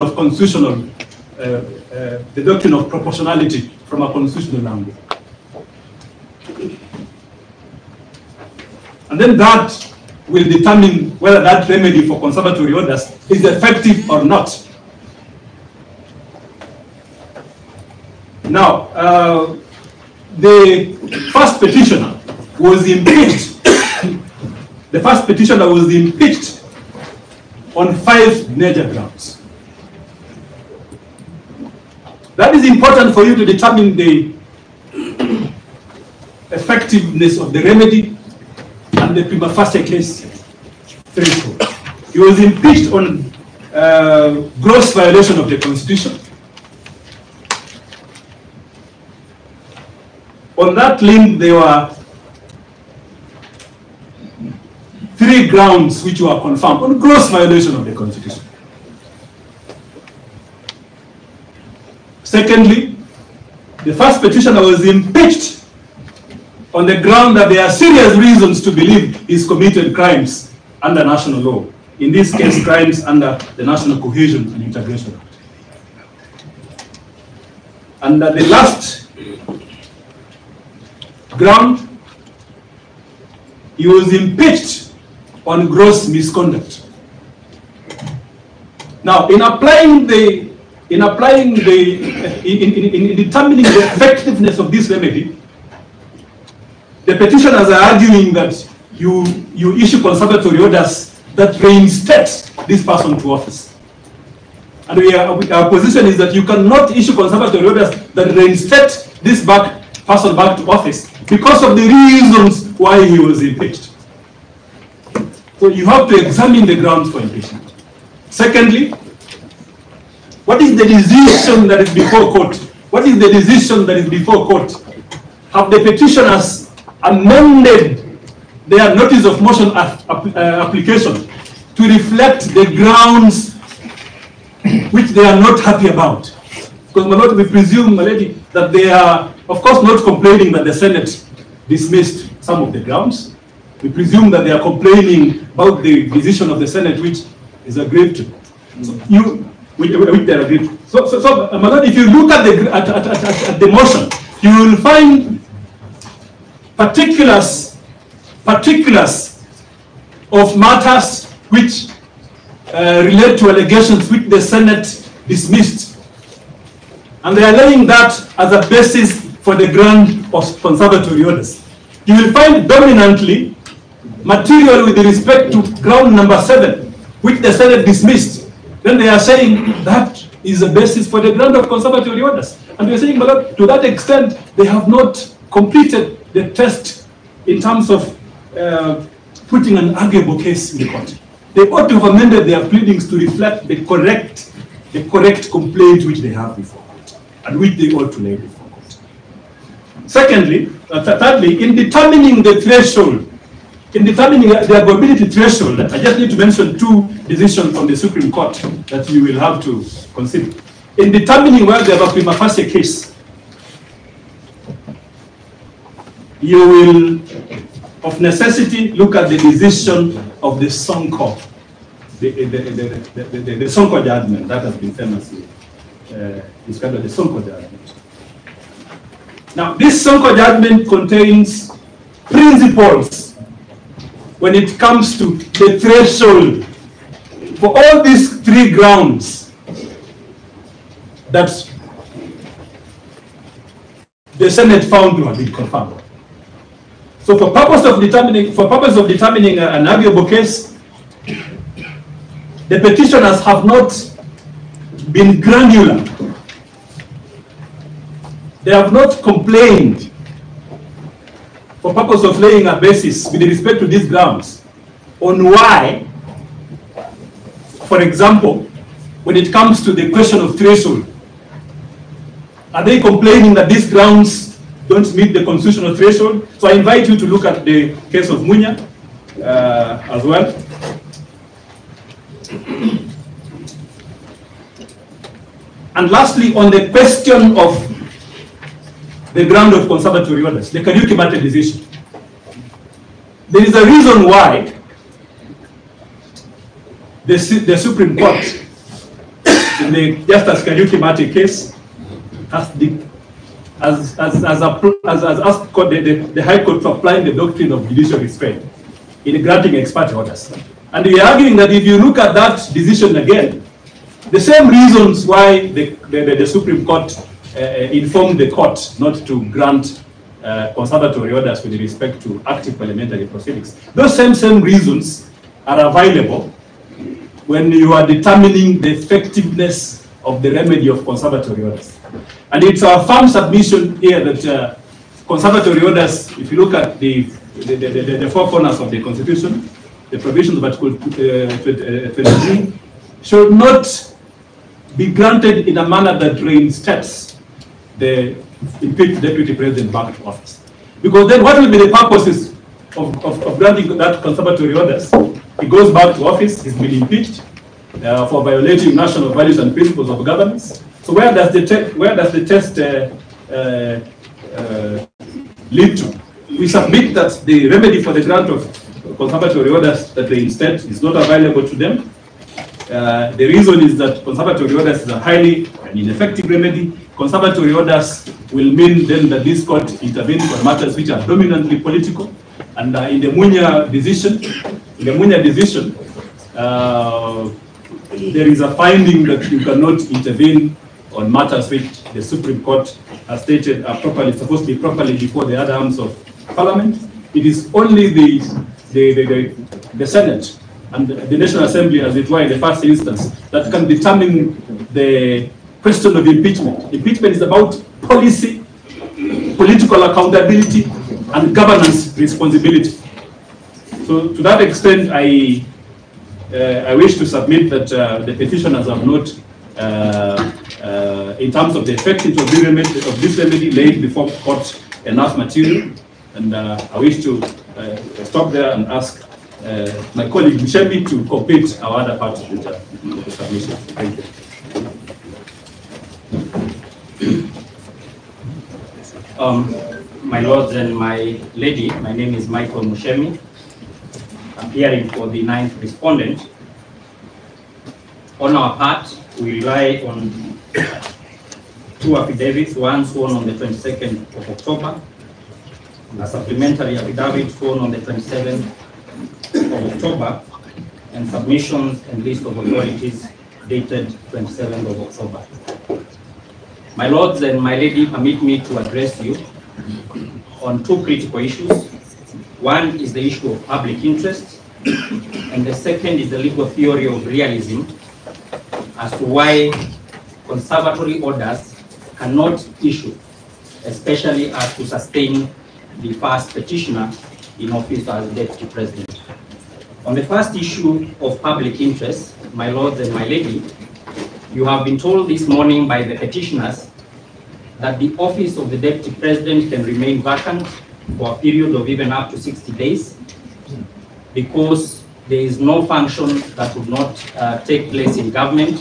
of constitutional, the doctrine of proportionality from a constitutional angle. And then that will determine whether that remedy for conservatory orders is effective or not. Now, the first petitioner was impeached. The first petitioner was impeached on 5 major grounds. That is important for you to determine the effectiveness of the remedy and the prima facie case threshold. He was impeached on gross violation of the Constitution. On that link, there were 3 grounds which were confirmed on gross violation of the Constitution. Secondly, the first petitioner was impeached on the ground that there are serious reasons to believe he's committed crimes under national law. In this case, crimes under the National Cohesion and Integration Act. And that the last ground, he was impeached on gross misconduct. Now, in determining the effectiveness of this remedy, the petitioners are arguing that you issue conservatory orders that reinstate this person to office. And our position is that you cannot issue conservatory orders that reinstate this person back to office because of the reasons why he was impeached. So you have to examine the grounds for impeachment. Secondly, what is the decision that is before court? What is the decision that is before court? Have the petitioners amended their notice of motion application to reflect the grounds which they are not happy about? Because my lord, we presume, my lady, that they are, of course, not complaining that the Senate dismissed some of the grounds. We presume that they are complaining about the decision of the Senate, which is agreed to. So my lord, if you look at the motion, you will find particulars of matters which relate to allegations which the Senate dismissed. And they are laying that as a basis for the grant of conservatory orders. You will find dominantly material with respect to ground number 7, which the Senate dismissed. Then they are saying that is a basis for the grant of conservatory orders. And they are saying, well, to that extent, they have not completed the test in terms of putting an arguable case in the court. They ought to have amended their pleadings to reflect the correct complaint which they have before court, and which they ought to lay before court. Secondly, thirdly, in determining the threshold, in determining the arguability threshold, I just need to mention 2 decisions from the Supreme Court that you will have to consider. In determining whether they have a prima facie case, you will, of necessity, look at the decision of the Sonko, the Sonko judgment that has been famously described as the Sonko judgment. Now, this Sonko judgment contains principles when it comes to the threshold for all these 3 grounds that the Senate found to have been confirmed. So for purpose of determining an arguable case, the petitioners have not been granular. They have not complained for purpose of laying a basis with respect to these grounds on why, for example, when it comes to the question of threshold, are they complaining that these grounds don't meet the constitutional threshold? So I invite you to look at the case of Munya as well. And lastly, on the question of the ground of conservatory orders, the Kanyuki Mate decision. There is a reason why the Supreme Court, the and the Justice Kanyuki Mate case has asked the High Court to apply the doctrine of judicial restraint in granting ex parte orders. And we are arguing that if you look at that decision again, the same reasons why the Supreme Court informed the court not to grant conservatory orders with respect to active parliamentary proceedings, those same reasons are available when you are determining the effectiveness of the remedy of conservatory orders. And it's our firm submission here that conservatory orders, if you look at the four corners of the Constitution, the provisions of Article 23, should not be granted in a manner that reinstates the impeached deputy president back to office. Because then what will be the purposes of granting that conservatory orders? He goes back to office, he's been impeached for violating national values and principles of governance. So where does the test lead to? We submit that the remedy for the grant of conservatory orders that they instead is not available to them. The reason is that conservatory orders is a highly and ineffective remedy. Conservatory orders will mean then that this court intervenes on matters which are dominantly political. And in the Munya decision, there is a finding that you cannot intervene on matters which the Supreme Court has stated are supposed to be properly before the other arms of Parliament. It is only the Senate and the National Assembly, as it were, in the first instance, that can determine the question of impeachment. Impeachment is about policy, political accountability, and governance responsibility. So, to that extent, I wish to submit that the petitioners have not, in terms of the effectiveness of this remedy, laid before court enough material. And I wish to stop there and ask my colleague Mshebi to complete our other part of the submission. Thank you. My lords and my lady, my name is Michael Mushemi, appearing for the 9th respondent. On our part, we rely on two affidavits, one sworn on the 22nd of October, a supplementary affidavit sworn on the 27th of October, and submissions and list of authorities dated 27th of October. My lords and my lady, permit me to address you on two critical issues. One is the issue of public interest, and the second is the legal theory of realism as to why conservatory orders cannot issue, especially as to sustain the first petitioner in office as deputy president. On the first issue of public interest, my lords and my lady, you have been told this morning by the petitioners that the office of the deputy president can remain vacant for a period of even up to 60 days because there is no function that would not take place in government.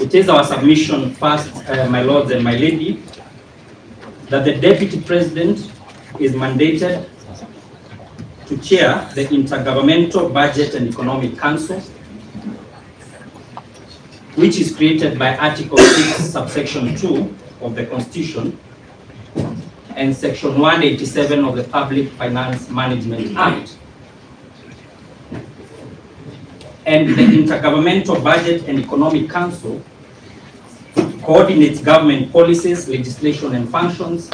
It is our submission first, my lords and my lady, that the deputy president is mandated to chair the Intergovernmental Budget and Economic Council, which is created by Article 6, Subsection 2 of the Constitution and Section 187 of the Public Finance Management Act. And the Intergovernmental Budget and Economic Council coordinates government policies, legislation, and functions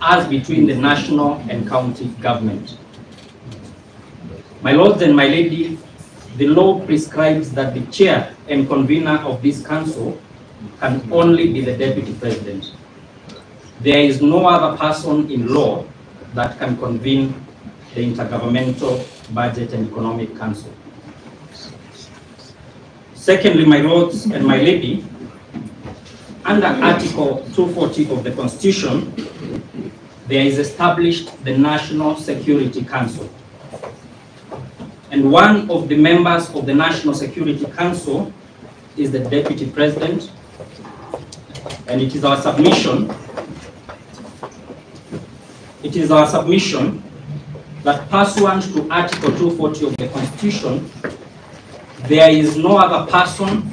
as between the national and county government. My lords and my lady, the law prescribes that the chair and convener of this council can only be the deputy president. There is no other person in law that can convene the Intergovernmental Budget and Economic Council. Secondly, my lords and my lady, under Article 240 of the Constitution, there is established the National Security Council. And one of the members of the National Security Council is the Deputy President. And it is our submission, that pursuant to Article 240 of the Constitution, there is no other person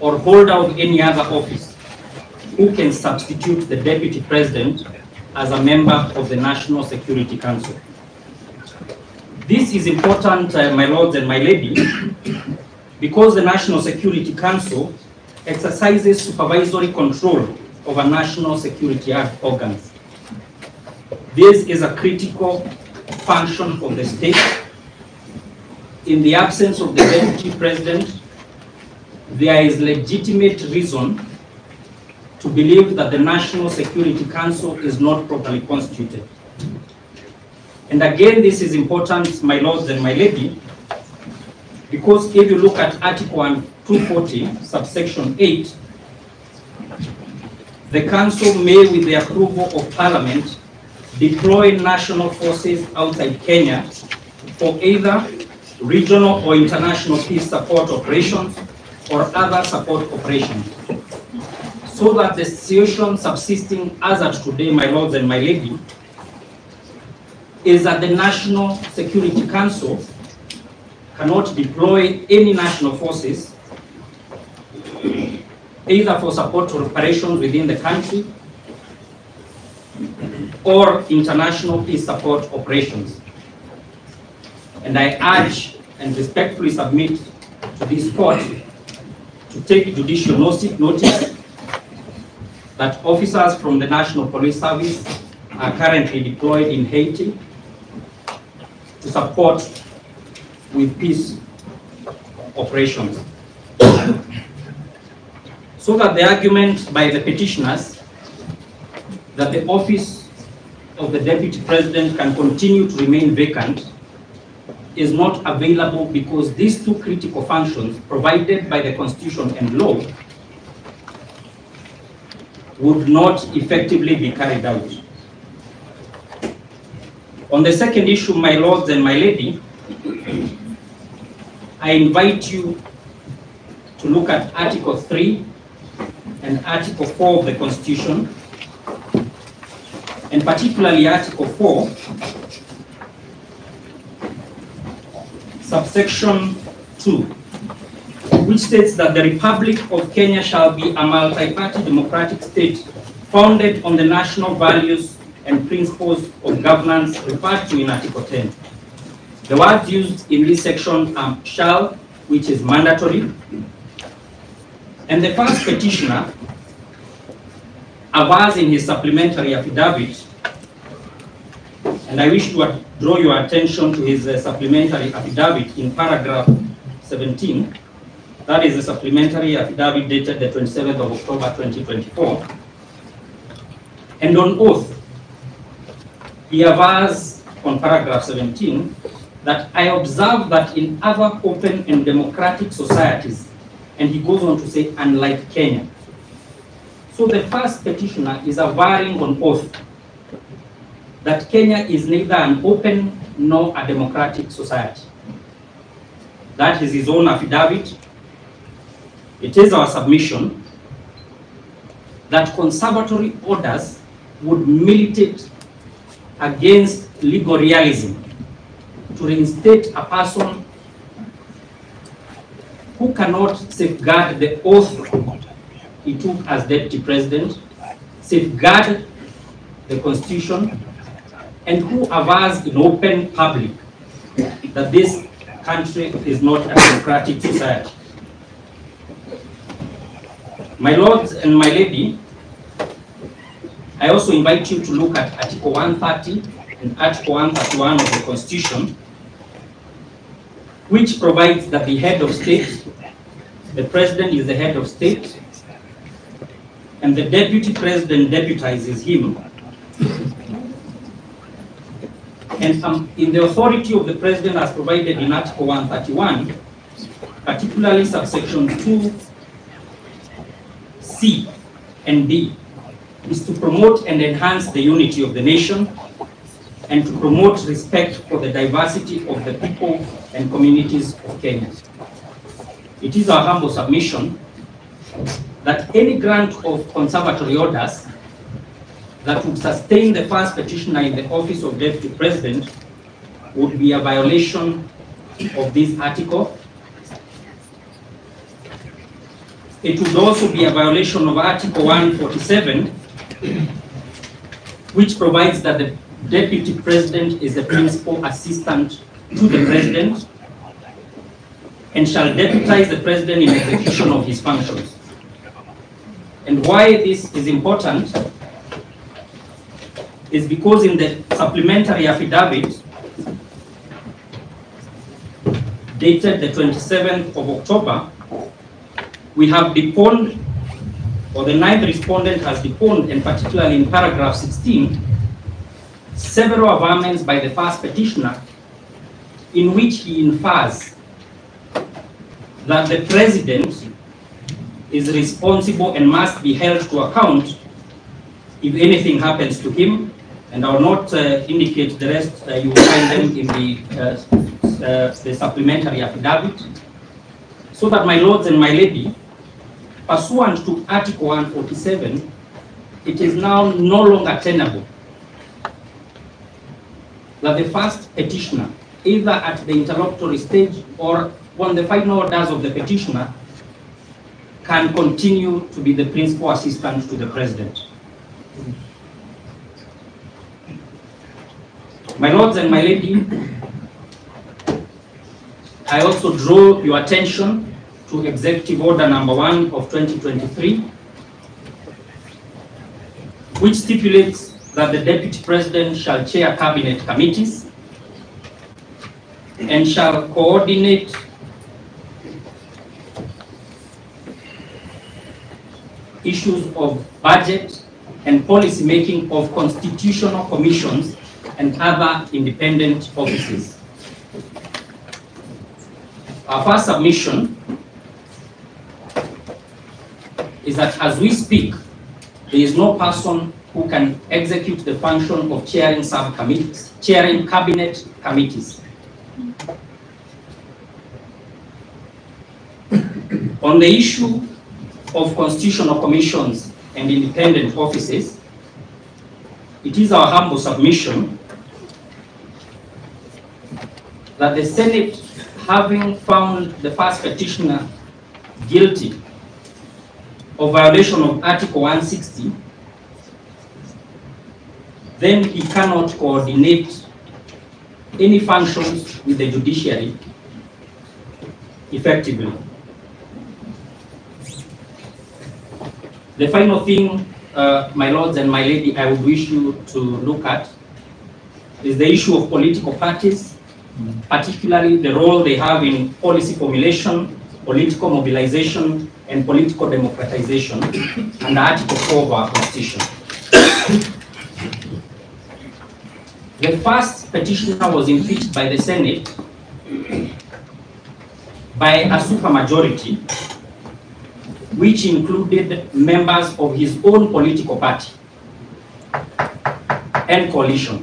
or hold out any other office who can substitute the Deputy President as a member of the National Security Council. This is important, my lords and my ladies, because the National Security Council exercises supervisory control over national security organs. This is a critical function of the state. In the absence of the Deputy President, there is legitimate reason to believe that the National Security Council is not properly constituted. And again, this is important, my lords and my lady, because if you look at Article 240, subsection 8, the Council may, with the approval of Parliament, deploy national forces outside Kenya for either regional or international peace support operations or other support operations, so that the situation subsisting as at today, my lords and my lady, is that the National Security Council cannot deploy any national forces either for support operations within the country or international peace support operations. And I urge and respectfully submit to this court to take judicial notice that officers from the National Police Service are currently deployed in Haiti to support with peace operations. So that the argument by the petitioners that the office of the Deputy President can continue to remain vacant is not available because these two critical functions provided by the Constitution and law would not effectively be carried out. On the second issue, my lords and my lady, I invite you to look at Article 3 and Article 4 of the Constitution, and particularly Article 4, subsection 2, which states that the Republic of Kenya shall be a multi-party democratic state founded on the national values and principles of governance referred to in Article 10. The words used in this section are shall, which is mandatory, and the first petitioner avers in his supplementary affidavit, and I wish to draw your attention to his supplementary affidavit in paragraph 17, that is a supplementary affidavit dated the 27th of October 2024, and on oath, he avers on paragraph 17 that I observe that in other open and democratic societies, and he goes on to say, unlike Kenya. So the first petitioner is averring on oath that Kenya is neither an open nor a democratic society. That is his own affidavit. It is our submission that conservatory orders would militate against legal realism to reinstate a person who cannot safeguard the oath he took as Deputy President, safeguard the Constitution, and who avers in open public that this country is not a democratic society. My lords and my lady, I also invite you to look at Article 130 and Article 131 of the Constitution, which provides that the head of state, the president is the head of state, and the deputy president deputizes him. And in the authority of the president as provided in Article 131, particularly subsection 2C and D, is to promote and enhance the unity of the nation, and to promote respect for the diversity of the people and communities of Kenya. It is our humble submission that any grant of conservatory orders that would sustain the first petitioner in the office of Deputy President would be a violation of this article, it would also be a violation of Article 147, which provides that the Deputy President is the principal assistant to the President and shall deputize the President in execution of his functions. And why this is important is because in the supplementary affidavit dated the 27th of October, we have deponed, or the ninth respondent has deponed, and particularly in paragraph 16, several averments by the first petitioner in which he infers that the president is responsible and must be held to account if anything happens to him, and I will not indicate the rest. You will find them in the supplementary affidavit. So that, my lords and my lady, pursuant to Article 147, it is now no longer tenable that the first petitioner, either at the interlocutory stage or on the final orders of the petitioner, can continue to be the principal assistant to the president. My lords and my lady, I also draw your attention to Executive Order Number 1 of 2023, which stipulates that the Deputy President shall chair cabinet committees and shall coordinate issues of budget and policy making of constitutional commissions and other independent offices. Our first submission is that as we speak, there is no person who can execute the function of chairing subcommittees, chairing cabinet committees. On the issue of constitutional commissions and independent offices, it is our humble submission that the Senate, having found the first petitioner guilty of violation of Article 160, then he cannot coordinate any functions with the judiciary effectively. The final thing, my lords and my lady, I would wish you to look at is the issue of political parties, particularly the role they have in policy formulation, political mobilization, and political democratization under Article 4 of our Constitution. The first petitioner was impeached by the Senate by a supermajority, which included members of his own political party and coalition.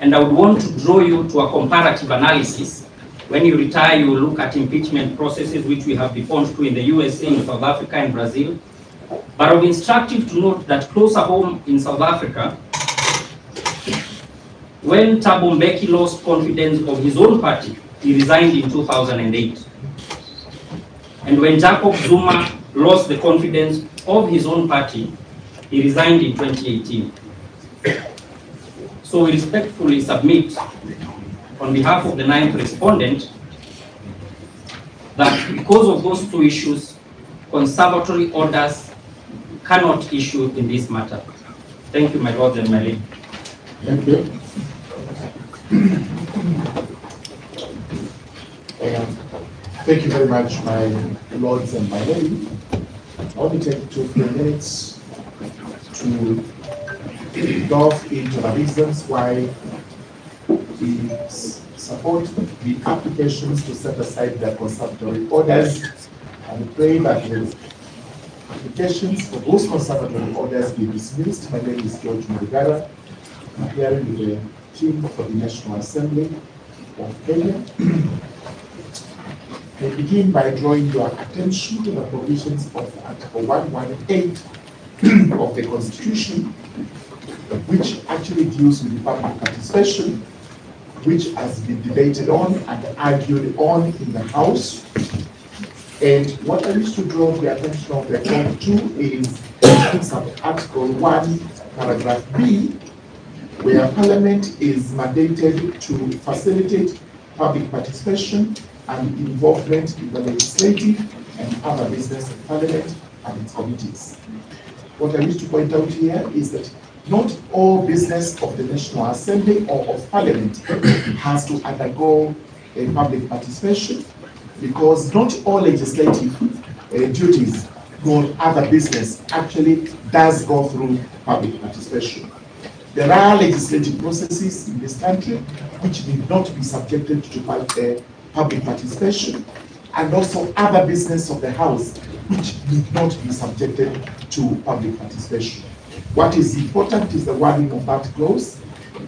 And I would want to draw you to a comparative analysis. When you retire, you will look at impeachment processes, which we have defaulted to in the USA, in South Africa, and Brazil. But it will be instructive to note that closer home in South Africa, when Thabo Mbeki lost confidence of his own party, he resigned in 2008. And when Jacob Zuma lost the confidence of his own party, he resigned in 2018. So we respectfully submit, on behalf of the ninth respondent, that because of those two issues, conservatory orders cannot issue in this matter. Thank you, my lords and my lady. Thank you. Thank you very much, my lords and my lady. I'll be taking 2 minutes to delve into the reasons why we support the applications to set aside their conservatory orders, and pray that the applications for those conservatory orders be dismissed. My name is Geoffrey Sangbas Murigara, appearing with the team for the National Assembly of Kenya. I begin by drawing your attention to the provisions of Article 118 of the Constitution, which actually deals with the public participation, which has been debated on and argued on in the House. And what I wish to draw the attention of the point to is sub-article 1, paragraph B, where Parliament is mandated to facilitate public participation and involvement in the legislative and other business of Parliament and its committees. What I wish to point out here is that not all business of the National Assembly or of Parliament has to undergo a public participation, because not all legislative duties nor other business actually does go through public participation. There are legislative processes in this country which need not be subjected to public participation, and also other business of the House which need not be subjected to public participation. What is important is the wording of that clause.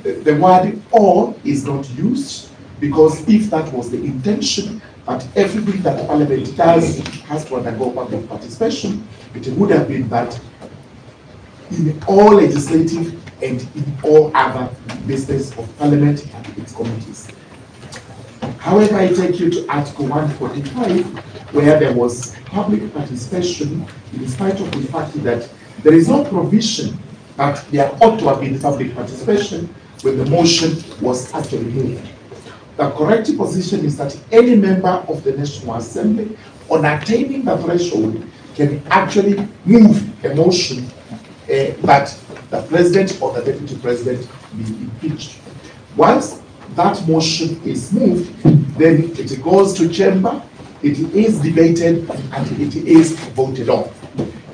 The word "or" is not used, because if that was the intention, but everything that Parliament does has to undergo public participation, it would have been that in all legislative and in all other business of Parliament and its committees. However, I take you to Article 145, where there was public participation, in spite of the fact that there is no provision that there ought to have been public participation when the motion was actually moved. The correct position is that any member of the National Assembly, on attaining the threshold, can actually move a motion that the President or the Deputy President be impeached. Once that motion is moved, then it goes to chamber, it is debated, and it is voted on.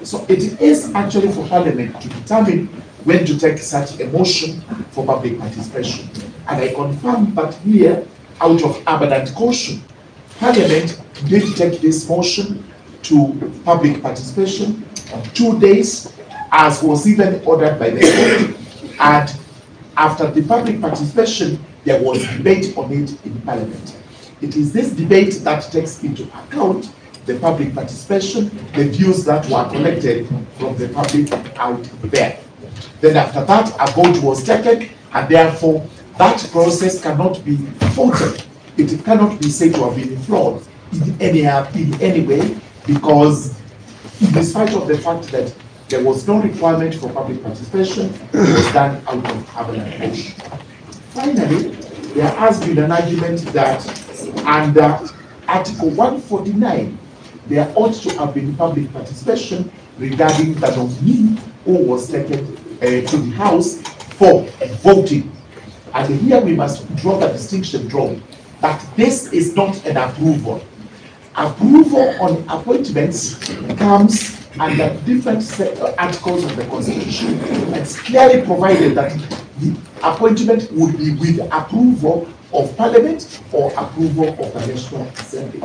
So it is actually for Parliament to determine when to take such a motion for public participation. And I confirm that here, out of abundant caution, Parliament did take this motion to public participation on 2 days, as was even ordered by the court. And after the public participation, there was debate on it in Parliament. It is this debate that takes into account the public participation, the views that were collected from the public out there. Then after that, a vote was taken, and therefore that process cannot be faulted. It cannot be said to have been flawed in any way, because despite of the fact that there was no requirement for public participation, it was done out of abundant caution. Finally, there has been an argument that under Article 149, there ought to have been public participation regarding the nominee who was taken to the House for voting. And here we must draw the distinction that this is not an approval. Approval on appointments comes under different articles of the Constitution. It's clearly provided that the appointment would be with approval of Parliament or approval of the National Assembly.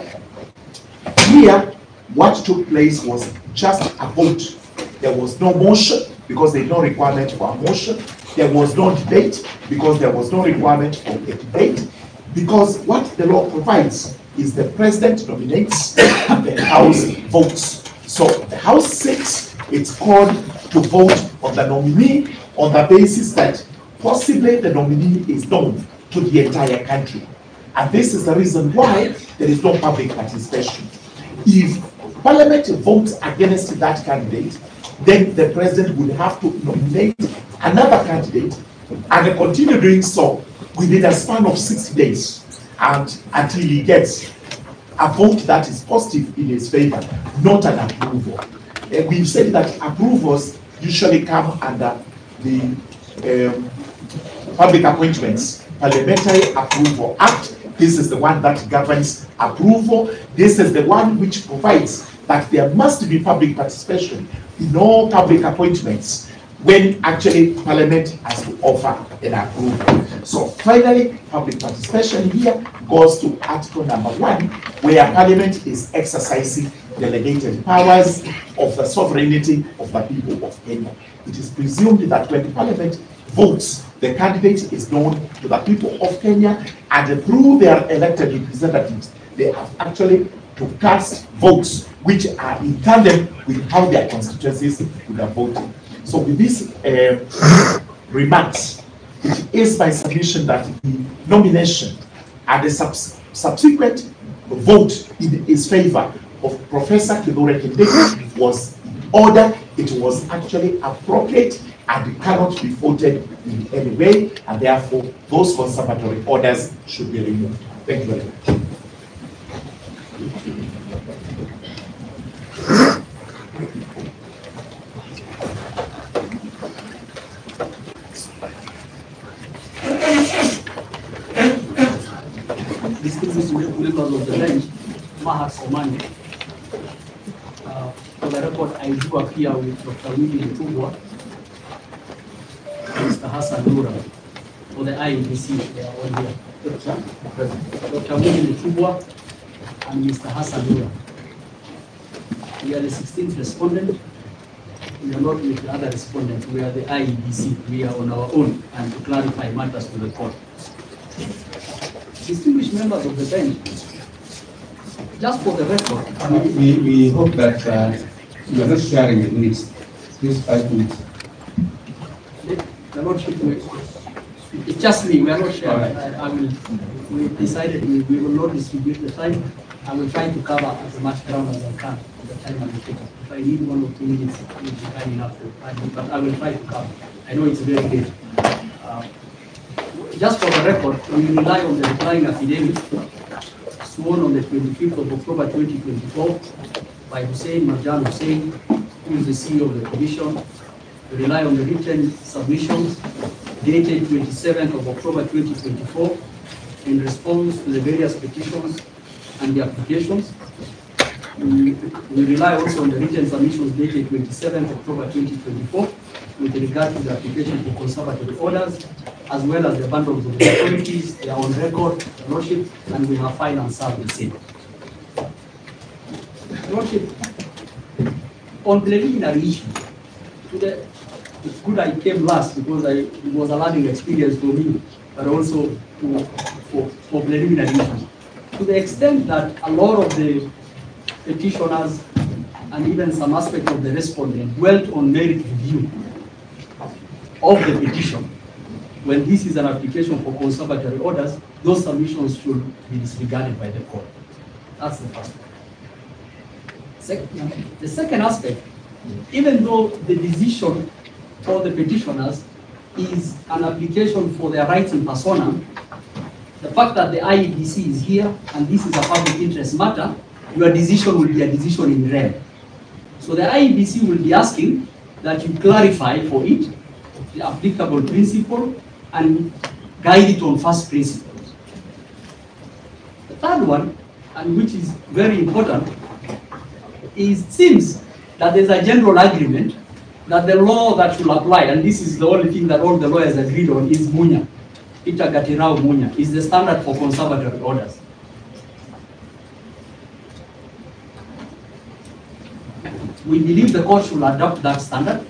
Here, what took place was just a vote. There was no motion, because there is no requirement for a motion. There was no debate, because there was no requirement for a debate. Because what the law provides is the President nominates and the House votes. So the House sits, it's called to vote on the nominee on the basis that possibly the nominee is known to the entire country. And this is the reason why there is no public participation. If Parliament votes against that candidate, then the President would have to nominate another candidate and continue doing so within a span of 60 days and until he gets a vote that is positive in his favor, not an approval. And we've said that approvals usually come under the Public Appointments Parliamentary Approval Act. This is the one that governs approval. This is the one which provides that there must be public participation in all public appointments when actually Parliament has to offer an approval. So finally, public participation here goes to Article number 1, where Parliament is exercising delegated powers of the sovereignty of the people of Kenya. It is presumed that when Parliament votes, the candidate is known to the people of Kenya, and through their elected representatives, they have actually to cast votes which are in tandem with how their constituencies would have voted. So with these remarks, it is my submission that the nomination and the subsequent vote in his favor of Professor Kithure Kindiki was ordered, it was actually appropriate and cannot be voted in any way, and therefore those conservatory orders should be removed. Thank you very much. Distinguished members of the bench, Maha Somane. For the record, I do appear with Dr. William Tugwa, Mr. Hassan Nura, for the IEBC, they are all here. Dr. William Tugwa and Mr. Hassan Nura. We are the 16th respondent. We are not with the other respondents. We are the IEBC. We are on our own and to clarify matters to the court. Distinguished members of the bench, just for the record, we hope that you are not sharing the minutes. Please, 5 minutes. The Lordship, it's just me, we are not sharing. Right. We decided we will not distribute the time. I will try to cover as much ground as I can at the time I will take. If I need 1 or 2 minutes, it will be kind enough to argue, but I will try to cover. I know it's very late. Just for the record, we rely on the declaring affidavit sworn on the 25th of October 2024 by Hussein Marjan Hussein, who is the CEO of the Commission. We rely on the written submissions dated 27th of October 2024 in response to the various petitions and the applications. We rely also on the written submissions dated 27th October 2024 with regard to the application for conservatory orders, as well as the bundles of the authorities, their own record, the Lordship, and we have filed and served the same. Lordship, on preliminary issue, today it's good I came last because it was a learning experience for me, but also for preliminary issues. To the extent that a lot of the petitioners and even some aspects of the respondent dwelt on merit review of the petition. When this is an application for conservatory orders, those submissions should be disregarded by the court. That's the first one. The second aspect, even though the decision for the petitioners is an application for their rights in persona, the fact that the IEBC is here and this is a public interest matter, your decision will be a decision in red. So the IEBC will be asking that you clarify for it the applicable principle and guide it on first principles. The third one, and which is very important, is it seems that there's a general agreement that the law that will apply, and this is the only thing that all the lawyers agreed on, is Munya. Itagatirao Munya is the standard for conservatory orders. We believe the court should adopt that standard.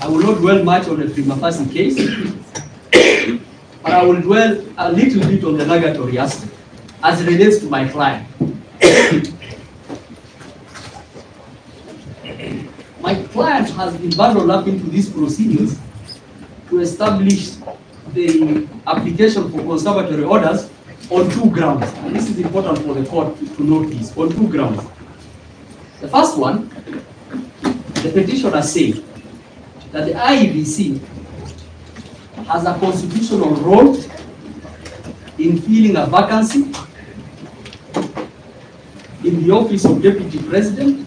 I will not dwell much on the prima facie case, but I will dwell a little bit on the negatory aspect as it relates to my client. My client has been bundled up into these proceedings to establish the application for conservatory orders on 2 grounds. And this is important for the court to note this, on 2 grounds. The first one, the petitioner said that the IEBC has a constitutional role in filling a vacancy in the office of Deputy President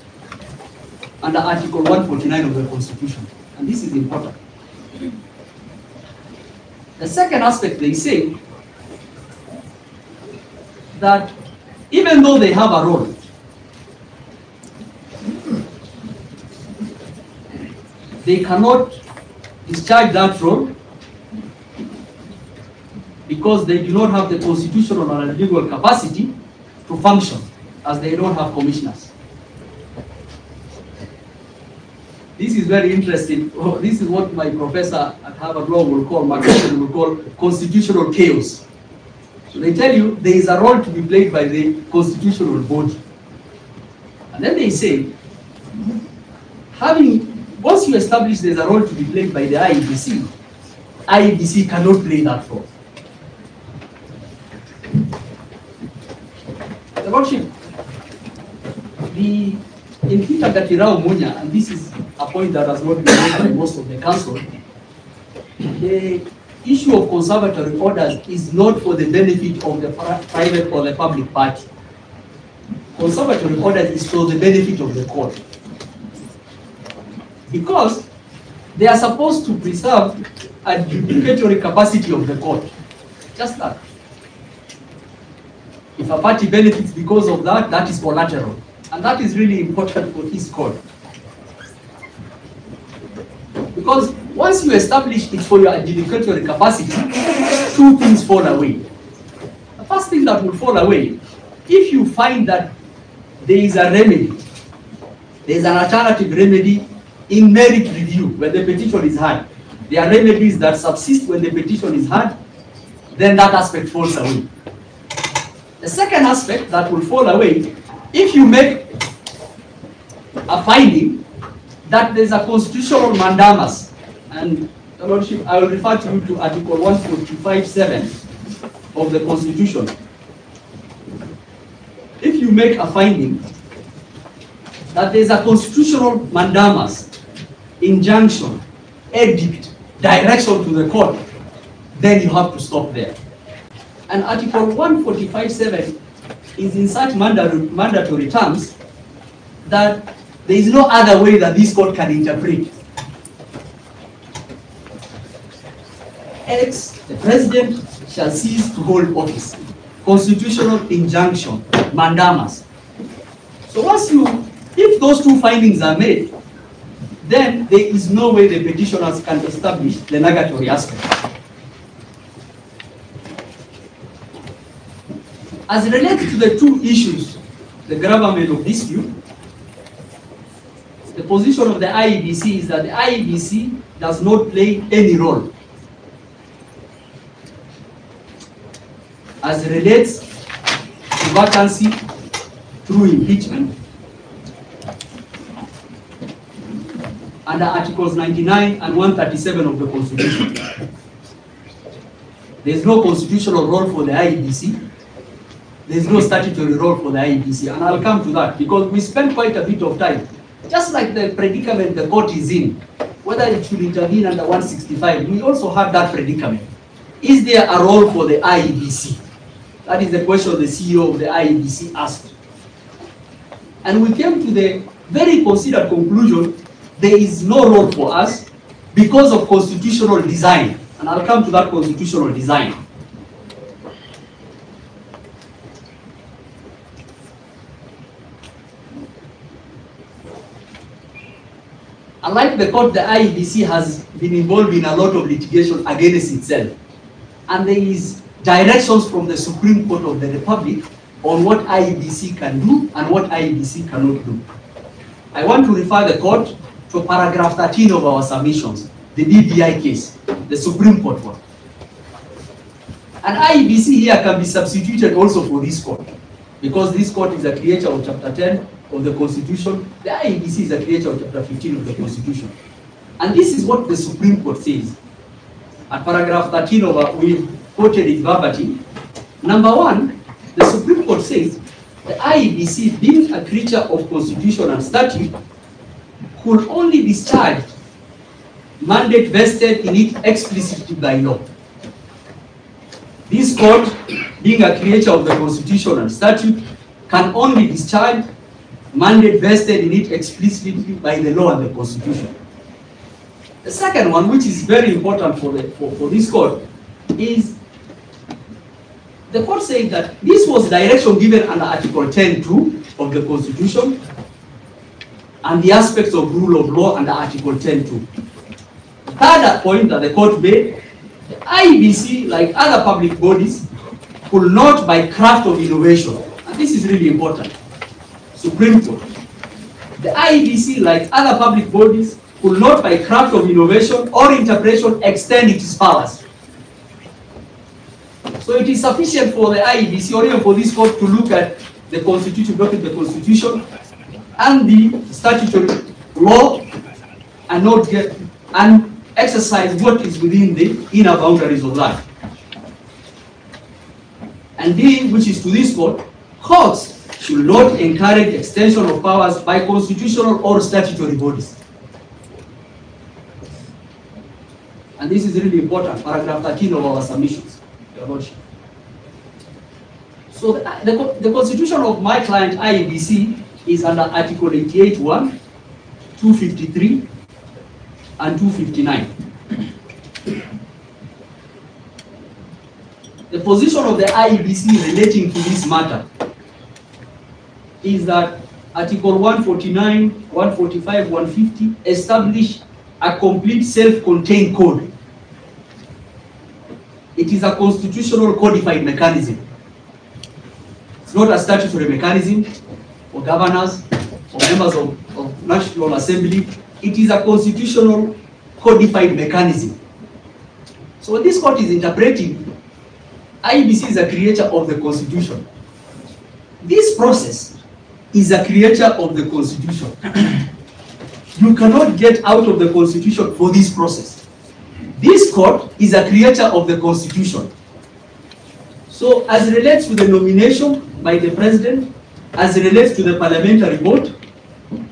under Article 149 of the Constitution. And this is important. The second aspect, they say that even though they have a role, they cannot discharge that role because they do not have the constitutional or legal capacity to function, as they don't have commissioners. This is very interesting. This is what my professor at Harvard Law will call constitutional chaos. So they tell you there is a role to be played by the constitutional body. And then they say, once you establish there is a role to be played by the IEBC, IEBC cannot play that role. The Lordship, the Inquisitor Kirao Munya, and this is a point that has not been made by most of the council, the issue of conservatory orders is not for the benefit of the private or the public party. Conservatory orders is for the benefit of the court, because they are supposed to preserve a adjudicatory capacity of the court. Just that. If a party benefits because of that, that is collateral. And that is really important for this court. Because once you establish it for your adjudicatory capacity, two things fall away. The first thing that will fall away, if you find that there is a remedy, there is an alternative remedy in merit review when the petition is heard, there are remedies that subsist when the petition is heard, then that aspect falls away. The second aspect that will fall away, if you make a finding that there's a constitutional mandamus, and Your Lordship, I will refer to you to Article 145(7) of the Constitution. If you make a finding that there's a constitutional mandamus, injunction, edict, direction to the court, then you have to stop there. And Article 145(7) is in such mandatory terms that there is no other way that this court can interpret. X, the president shall cease to hold office. Constitutional injunction, mandamus. So once if those two findings are made, then there is no way the petitioners can establish the negatory aspect. As related to the two issues, the gravamen of dispute, the position of the IEBC is that the IEBC does not play any role as relates to vacancy through impeachment under Articles 99 and 137 of the Constitution. There is no constitutional role for the IEBC. There is no statutory role for the IEBC, and I'll come to that because we spent quite a bit of time, just like the predicament the court is in, whether it should intervene under 165, we also have that predicament. Is there a role for the IEBC? That is the question the CEO of the IEBC asked. And we came to the very considered conclusion, there is no role for us because of constitutional design, and I'll come to that constitutional design. Unlike the court, the IEBC has been involved in a lot of litigation against itself. And there is directions from the Supreme Court of the Republic on what IEBC can do and what IEBC cannot do. I want to refer the court to paragraph 13 of our submissions, the BBI case, the Supreme Court one. And IEBC here can be substituted also for this court, because this court is a creature of Chapter 10 of the Constitution, the IEBC is a creature of Chapter 15 of the Constitution. And this is what the Supreme Court says. At paragraph 13 over, we've quoted it verbatim. Number 1, the Supreme Court says, the IEBC, being a creature of Constitution and statute, could only discharge mandate vested in it explicitly by law. This court, being a creature of the Constitution and statute, can only discharge mandate vested in it explicitly by the law and the Constitution. The second one, which is very important for this court, is the court said that this was direction given under Article 10(2) of the Constitution and the aspects of rule of law under Article 10(2). The third point that the court made, the IEBC, like other public bodies, could not by craft of innovation, and this is really important, Supreme Court. The IEBC, like other public bodies, could not by craft of innovation or interpretation extend its powers. So it is sufficient for the IEBC or even for this court to look at the Constitution, both the Constitution and the statutory law, and not get and exercise what is within the inner boundaries of life. And D, which is to this court, courts should not encourage extension of powers by constitutional or statutory bodies. And this is really important, paragraph 13 of our submissions, Your Lordship. So the constitution of my client, IEBC, is under Article 88(1), 253, and 259. The position of the IEBC relating to this matter is that Article 149, 145, 150 establish a complete self-contained code. It is a constitutional codified mechanism. It's not a statutory mechanism for governors or members of National Assembly. It is a constitutional codified mechanism. So when this court is interpreting, IEBC is a creature of the Constitution. This process is a creature of the Constitution. You cannot get out of the Constitution for this process. This court is a creature of the Constitution. So as relates to the nomination by the President, as relates to the parliamentary vote,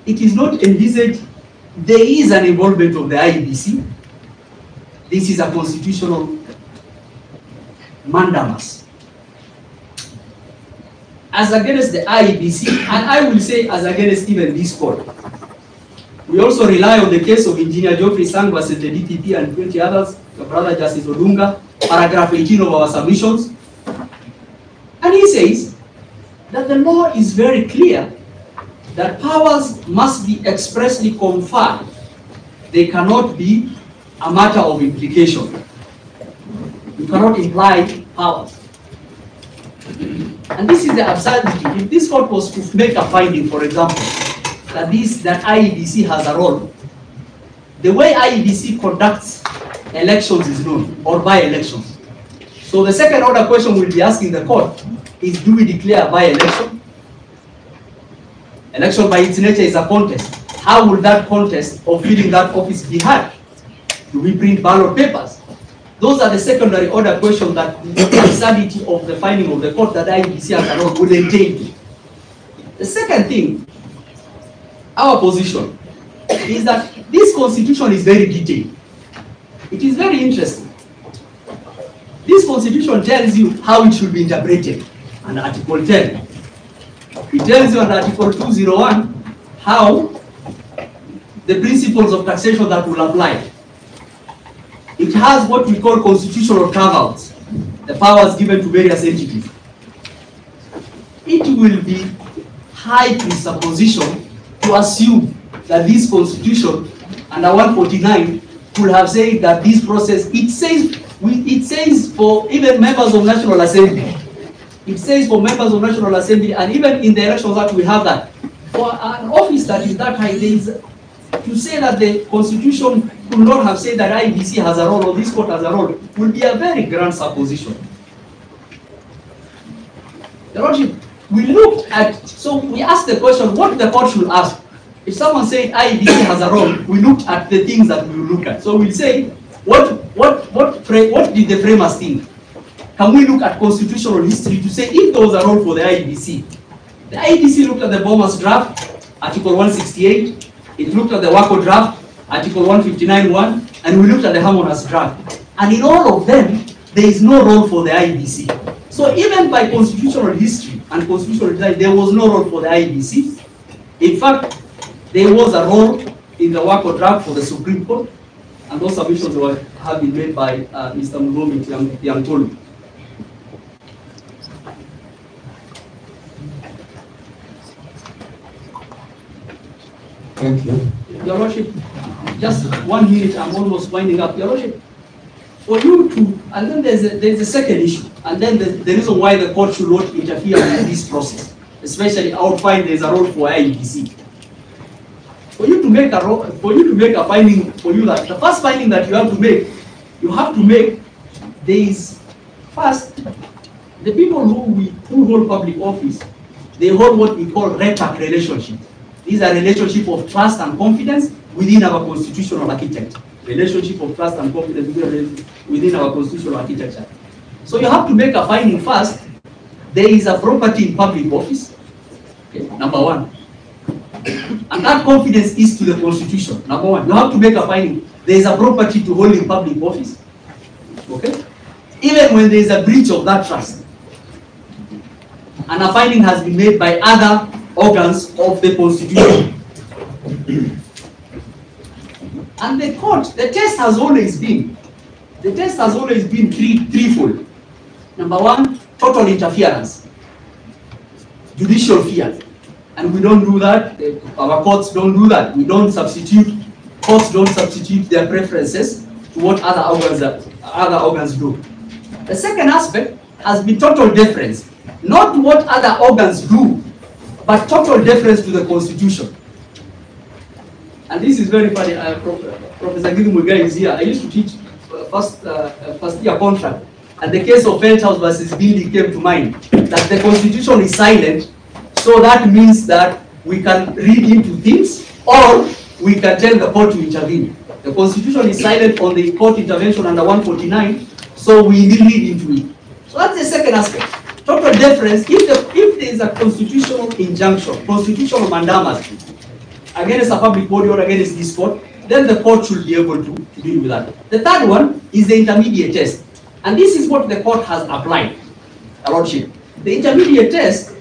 it is not envisaged there is an involvement of the IEBC. This is a constitutional mandamus. As against the IEBC, and I will say as against even this court, we also rely on the case of Engineer Geoffrey Sangbas and the DPP and 20 others, your brother Justice Odunga, paragraph 18 of our submissions. And he says that the law is very clear that powers must be expressly conferred. They cannot be a matter of implication. You cannot imply powers. And this is the absurdity. If this court was to make a finding, for example, that IEBC has a role. The way IEBC conducts elections is known, or by-elections. So the second order question we'll be asking the court is, do we declare a by-election? Election by its nature is a contest. How will that contest of filling that office be had? Do we print ballot papers? Those are the secondary order questions that the absurdity of the finding of the court that IEBC has a role would entail. The second thing, our position is that this constitution is very detailed. It is very interesting. This constitution tells you how it should be interpreted under Article 10. It tells you under Article 201 how the principles of taxation that will apply. It has what we call constitutional carve-outs, the powers given to various entities. It will be high presupposition to assume that this constitution under 149 could have said that this process, it says for even members of National Assembly, it says for members of National Assembly, and even in the elections that we have that, for an office that is that high, to say that the constitution could not have said that IEBC has a role or this court has a role would be a very grand supposition. Your Lordship, we looked at, so we asked the question, what the court should ask? If someone said IEBC has a role, we looked at the things that we will look at. So we'll say, what did the framers think? Can we look at constitutional history to say if there was a role for the IEBC? The IEBC looked at the Bomer's draft, Article 168. It looked at the Wako draft, Article 159(1), and we looked at the Harmonas draft. And in all of them, there is no role for the IEBC. So even by constitutional history and constitutional design, there was no role for the IEBC. In fact, there was a role in the Wako draft for the Supreme Court, and those submissions have been made by Mr. Mugomi Tiangtolu. Thank you. Your Lordship, just 1 minute, I'm almost winding up. Your Lordship, for you to, and then there's a second issue, and then the reason why the court should not interfere in this process, especially I would find there's a role for IEBC. For you to make a finding for you that the first finding that you have to make is first the people who hold public office, they hold what we call rhetoric relationships. These are relationships of trust and confidence within our constitutional architecture. relationship of trust and confidence within our constitutional architecture. So you have to make a finding first. There is a property in public office, okay, number one. And that confidence is to the constitution, number one. You have to make a finding. There is a property to hold in public office, okay? Even when there is a breach of that trust. And a finding has been made by other organs of the constitution. And the court, the test has always been threefold. Number one, total interference, judicial fear. And we don't do that. Our courts don't do that. We don't substitute, courts don't substitute their preferences to what other organs do. The second aspect has been total deference. Not what other organs do, but total deference to the constitution. And this is very funny. Professor Githu Muigai is here. I used to teach first year contract. And the case of Felthouse versus Bindi came to mind, that the constitution is silent. So that means that we can read into things, or we can tell the court to intervene. The constitution is silent on the court intervention under 149, so we will read into it. So that's the second aspect. Total deference. If there is a constitutional injunction, constitutional mandamus against a public body or against this court, then the court should be able to deal with that. The third one is the intermediate test. And this is what the court has applied, Your Lordship. The intermediate test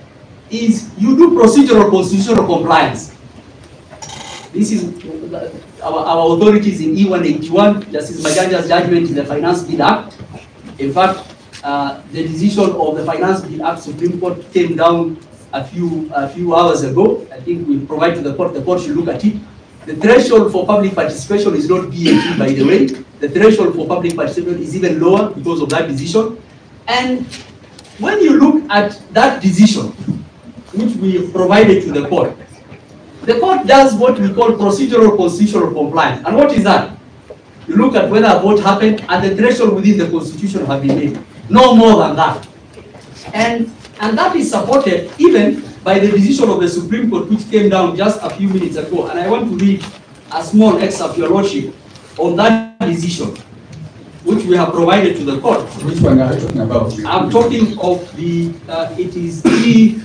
is you do procedural constitutional compliance. This is our authorities in E181, Justice Majanja's judgment in the Finance Bill Act. In fact, the decision of the Finance Bill Act Supreme Court came down a few hours ago. I think we provide to the court should look at it. The threshold for public participation is not BAT, by the way. The threshold for public participation is even lower because of that decision. And when you look at that decision, which we provided to the court does what we call procedural constitutional compliance. And what is that? You look at whether a vote happened and the threshold within the constitution have been made. No more than that. And that is supported even by the decision of the Supreme Court, which came down just a few minutes ago. And I want to read a small excerpt, Your Lordship, on that decision, which we have provided to the court. Which one are you talking about? I'm talking of the, it is the,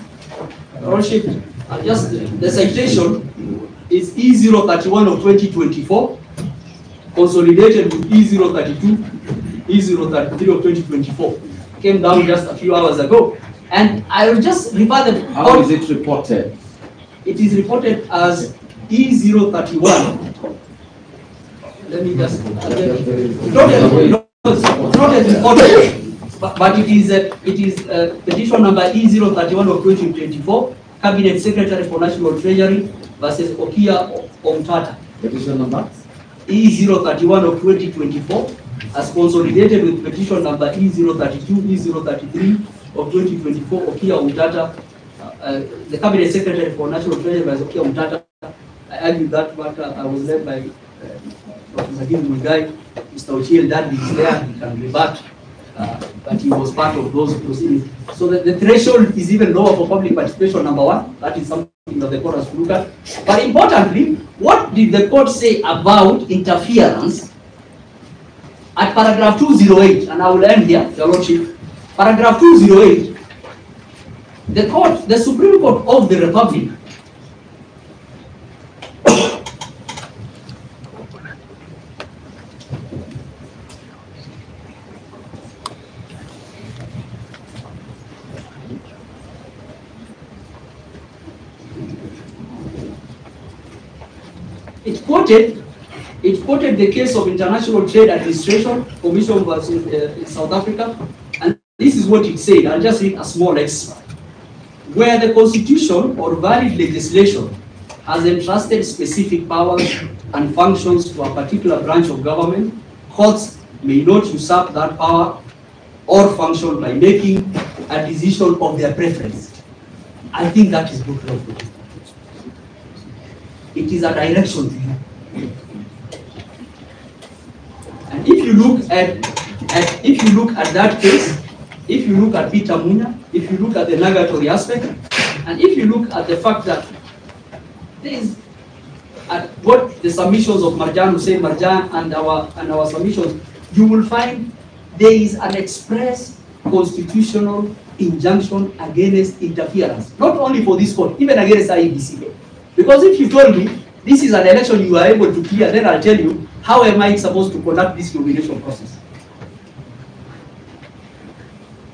Your Lordship, just the citation is E031 of 2024, consolidated with E032, E033 of 2024. Came down just a few hours ago. And I will just refer them. How is it reported? It is reported as E031. Let me just. It's not reported, but it is petition number E031 of 2024, Cabinet Secretary for National Treasury versus Okiya Omtatah. Petition number? E031 of 2024, as consolidated with petition number E032, E033. Of 2024, Okiya Omtatah, the Cabinet Secretary for National Treasury was Okiya Omtatah. I argued that matter. I was led by Professor Githu Muigai. Mr. Ochiel, that is there, he can rebut, but he was part of those proceedings. So the threshold is even lower for public participation, number one. That is something that the court has to look at. But importantly, what did the court say about interference at paragraph 208? And I will end here, Your Lordship. Paragraph 208, the Supreme Court of the Republic it quoted the case of International Trade Administration Commission versus in South Africa. This is what it said. I'll just read a small excerpt. Where the constitution or valid legislation has entrusted specific powers and functions to a particular branch of government, courts may not usurp that power or function by making a decision of their preference. I think that is good law. It is a direction to you. And if you look at that case, if you look at Peter Munya, if you look at the negatory aspect, and if you look at the fact that there is at both the submissions of Marjan Hussein Marjan and our submissions, you will find there is an express constitutional injunction against interference, not only for this court, even against IEBC. Because if you told me this is an election you are able to clear, then I'll tell you, how am I supposed to conduct this nomination process?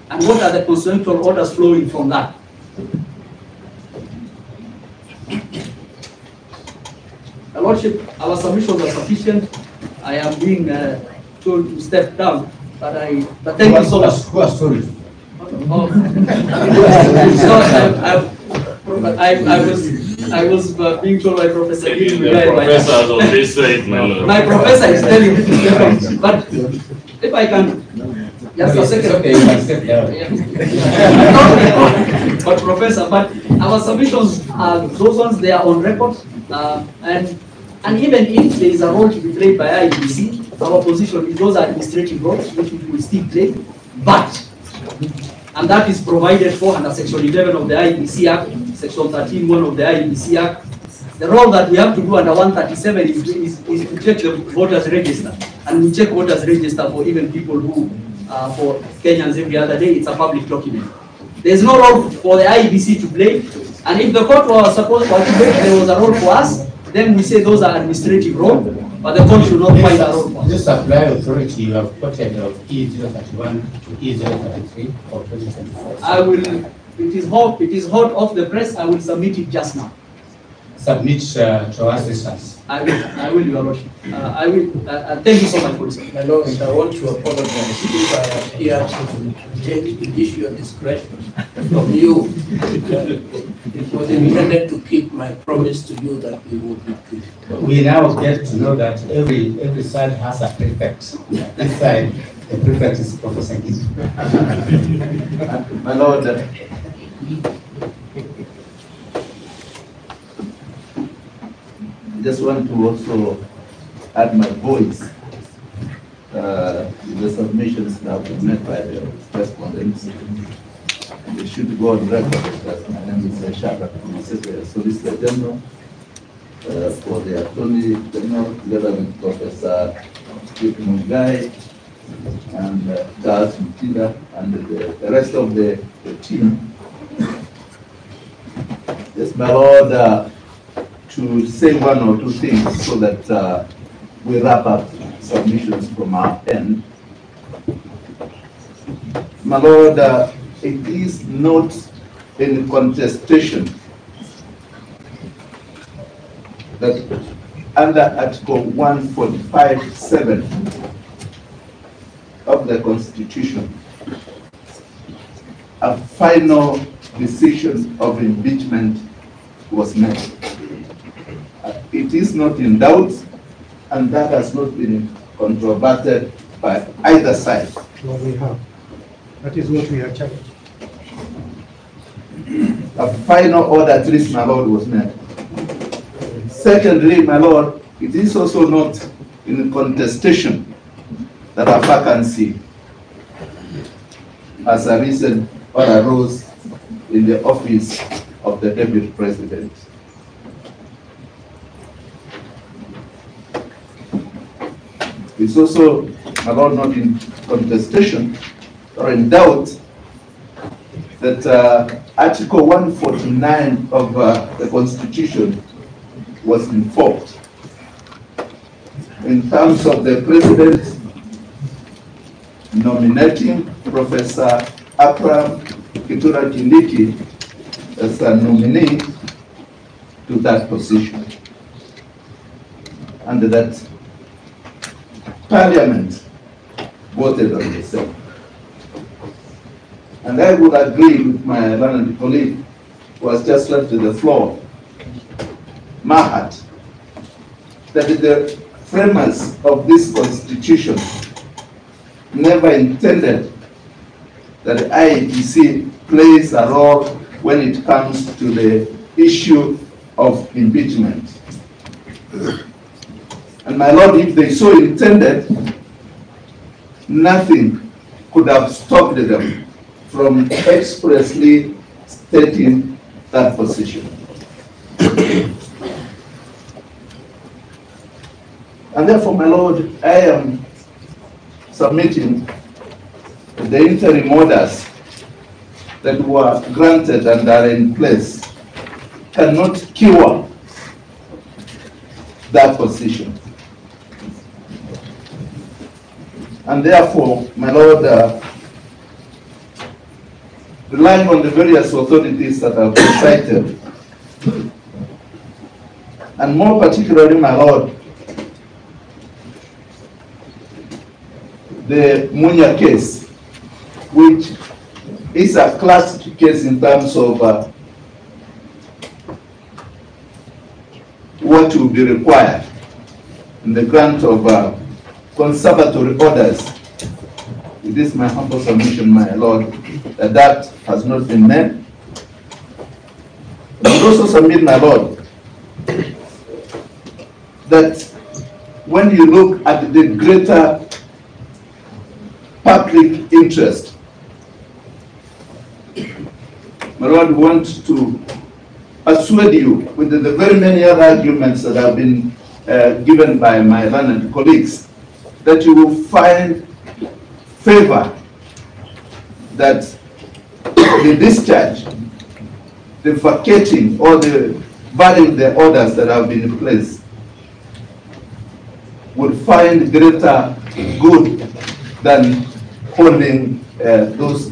And what are the constitutional orders flowing from that? Your Lordship, our submissions are sufficient. I am being told to step down, but thank you so much. Who has told you? I was being told by Professor Githu Muigai. My professor is telling me, but if I can, just a second. Okay, you can step down. Yeah. But Professor, but our submissions are those ones. They are on record, and even if there is a role to be played by IEBC, our position is those are administrative roles which we will still play, but. And that is provided for under Section 11 of the IEBC Act, Section 13(1) of the IEBC Act. The role that we have to do under 137 is to check the voters register, and we check voters register for even people who, for Kenyans every other day, it's a public document. There is no role for the IEBC to play, and if the court was supposed to make there was a role for us, then we say those are administrative roles, but the court should not find a role for us. This supply authority you have quoted of E031 to E033 or 2024. I will, it is hot off the press, I will submit it just now. Submit to our assistance. I will, Your Lordship. I will, thank you so much for listening. My Lord, I want to apologize if I appear to take the issue of discretion from you. It was intended to keep my promise to you that we would not do it. We now get to know that every side has a prefect. This side, the prefect is Professor Githu. My Lord, I just want to also add my voice to the submissions that have been made by the respondents. It should go on record that my name is Shabarie Kulundu, Solicitor General for the Attorney General, together with Professor Githu Muigai and Charles Mutinda and the rest of the team. Yes, my Lord. To say one or two things so that we wrap up submissions from our end. My Lord, it is not any contestation that under Article 145(7) of the Constitution, a final decision of impeachment was made. It is not in doubt, and that has not been controverted by either side. What we have. That is what we are challenging. A final order, at least, my Lord, was made. Secondly, my Lord, it is also not in contestation that a vacancy as a reason or arose in the office of the Deputy President. It's also, my Lord, not in contestation or in doubt that Article 149 of the Constitution was invoked in terms of the President nominating Professor Kithure Kindiki as a nominee to that position, and that Parliament voted on itself. And I would agree with my learned colleague who has just left to the floor, Mahat, that the framers of this Constitution never intended that the IEBC plays a role when it comes to the issue of impeachment. And my Lord, if they so intended, nothing could have stopped them from expressly stating that position. And therefore, my Lord, I am submitting the interim orders that were granted and are in place cannot cure that position. And therefore, my Lord, relying on the various authorities that have been cited, and more particularly, my Lord, the Munya case, which is a classic case in terms of what will be required in the grant of conservatory orders. It is my humble submission, my Lord, that that has not been met. I also submit, my Lord, that when you look at the greater public interest, my Lord wants to persuade you with the very many other arguments that have been given by my learned colleagues, that you will find favor that the discharge, the vacating, or the varying the orders that have been in place would find greater good than holding those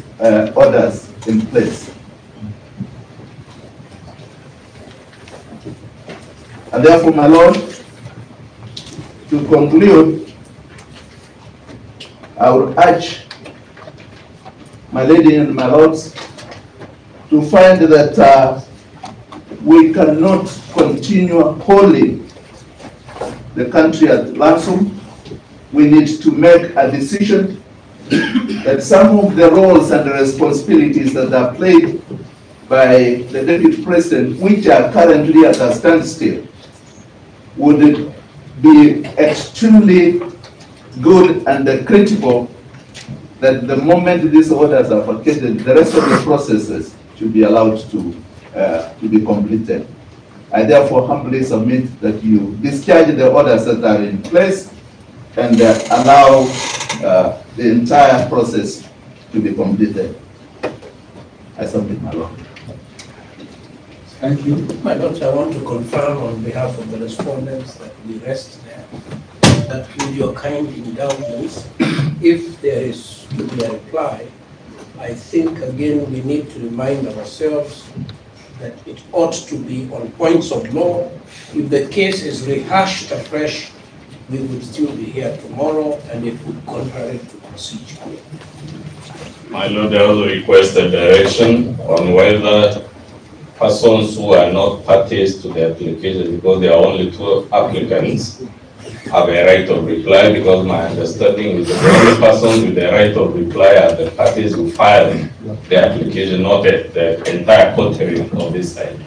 orders in place. And therefore, my Lord, to conclude, I would urge my lady and my lords to find that we cannot continue holding the country at ransom. We need to make a decision that some of the roles and the responsibilities that are played by the Deputy President, which are currently at a standstill, would be extremely good and critical that the moment these orders are vacated, the rest of the processes should be allowed to be completed. I therefore humbly submit that you discharge the orders that are in place and allow the entire process to be completed. I submit, my Lord. Thank you. My Lord, I want to confirm on behalf of the respondents that we rest there, that with your kind indulgence, if there is to be a reply, I think again we need to remind ourselves that it ought to be on points of law. If the case is rehashed afresh, we would still be here tomorrow and it would contrary to procedure. My Lord, I also request a direction on whether persons who are not parties to the application, because there are only 12 applicants, have a right of reply, because my understanding is that the only persons with the right of reply are the parties who filed the application, not the entire coterie of this side.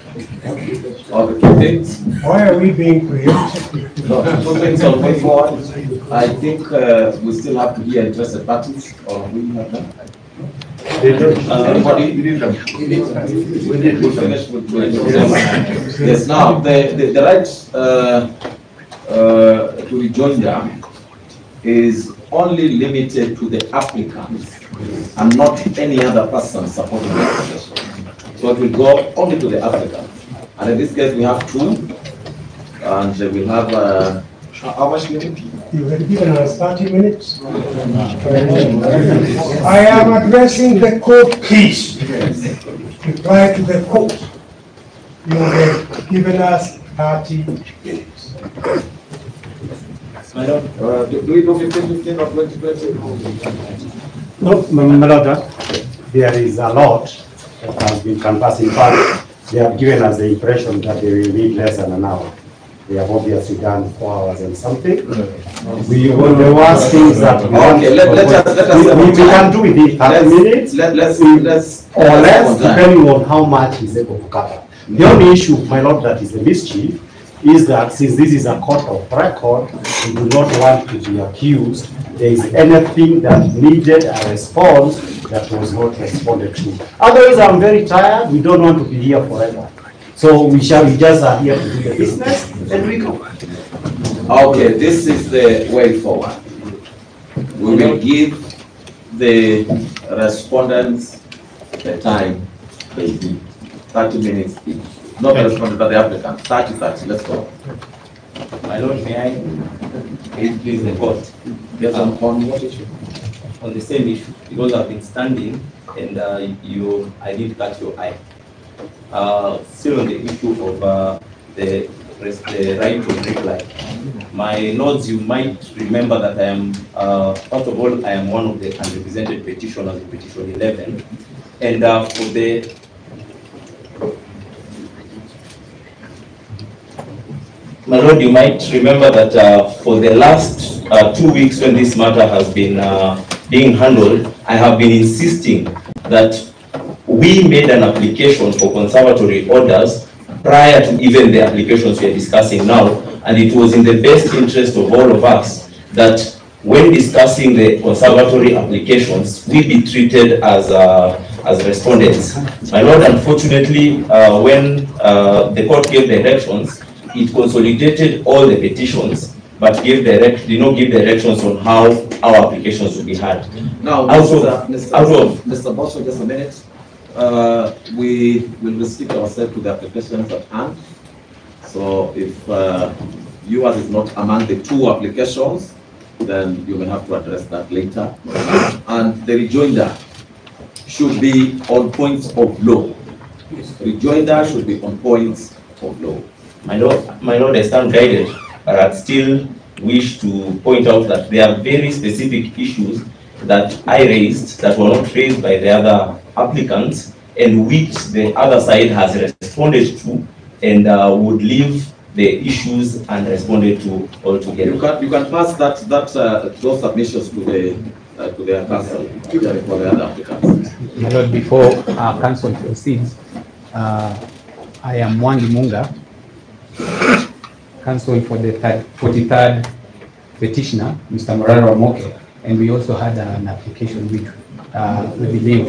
Why are we being creative? I think we still have to hear address the parties, or we have that. Yes, now the right to rejoinder is only limited to the applicants and not any other person supporting the application. So it will go only to the applicants. And in this case, we have two, and we have how much minute? You had given us 30 minutes. I am addressing the court case. Reply to the court. You have given us 30 minutes. My Lord, do we go 15 or 20? No, my Lord, there is a lot that has been canvassed. In fact, they have given us the impression that they will need less than an hour. We have obviously done 4 hours and something. We were the worst things that we want. Okay, let us we can do with it 30 minutes or less, depending on how much is able to cover. The only issue, my Lord, that is a mischief is that since this is a court of record, we do not want to be accused there is anything that needed a response that was not responded to. Otherwise, I'm very tired. We don't want to be here forever. So we just are here to do the business and we go. Okay, this is the way forward. We will give the respondents the time they need, 30 minutes each. Not the respondents, but the applicant. 30. Let's go. My Lord, may I please the court get on what issue? On the same issue, because I've been standing and I did catch your eye. Still on the issue of the right to reply. My lords, you might remember that I am, first of all, I am one of the unrepresented petitioners in Petition 11. And for the my lord, you might remember that for the last 2 weeks when this matter has been being handled, I have been insisting that we made an application for conservatory orders prior to even the applications we are discussing now, and it was in the best interest of all of us that when discussing the conservatory applications, we be treated as respondents. My lord, unfortunately, when the court gave directions, it consolidated all the petitions, but did not give directions on how our applications would be heard. Now, Mr. Boswell, just a minute. We will restrict ourselves to the applications at hand. So if yours is not among the two applications, then you will have to address that later. And the rejoinder should be on points of law. Rejoinder should be on points of law. My Lord, I stand guided, but I still wish to point out that there are very specific issues that I raised that were not raised by the other applicants, and which the other side has responded to, and would leave the issues unresponded to altogether. You can pass those submissions to their council, for the other applicants. My Lord, before our council proceeds, I am Mwangi Munga, counsel for the 43rd petitioner, Mr. Moraro Moke, and we also had an application which we believe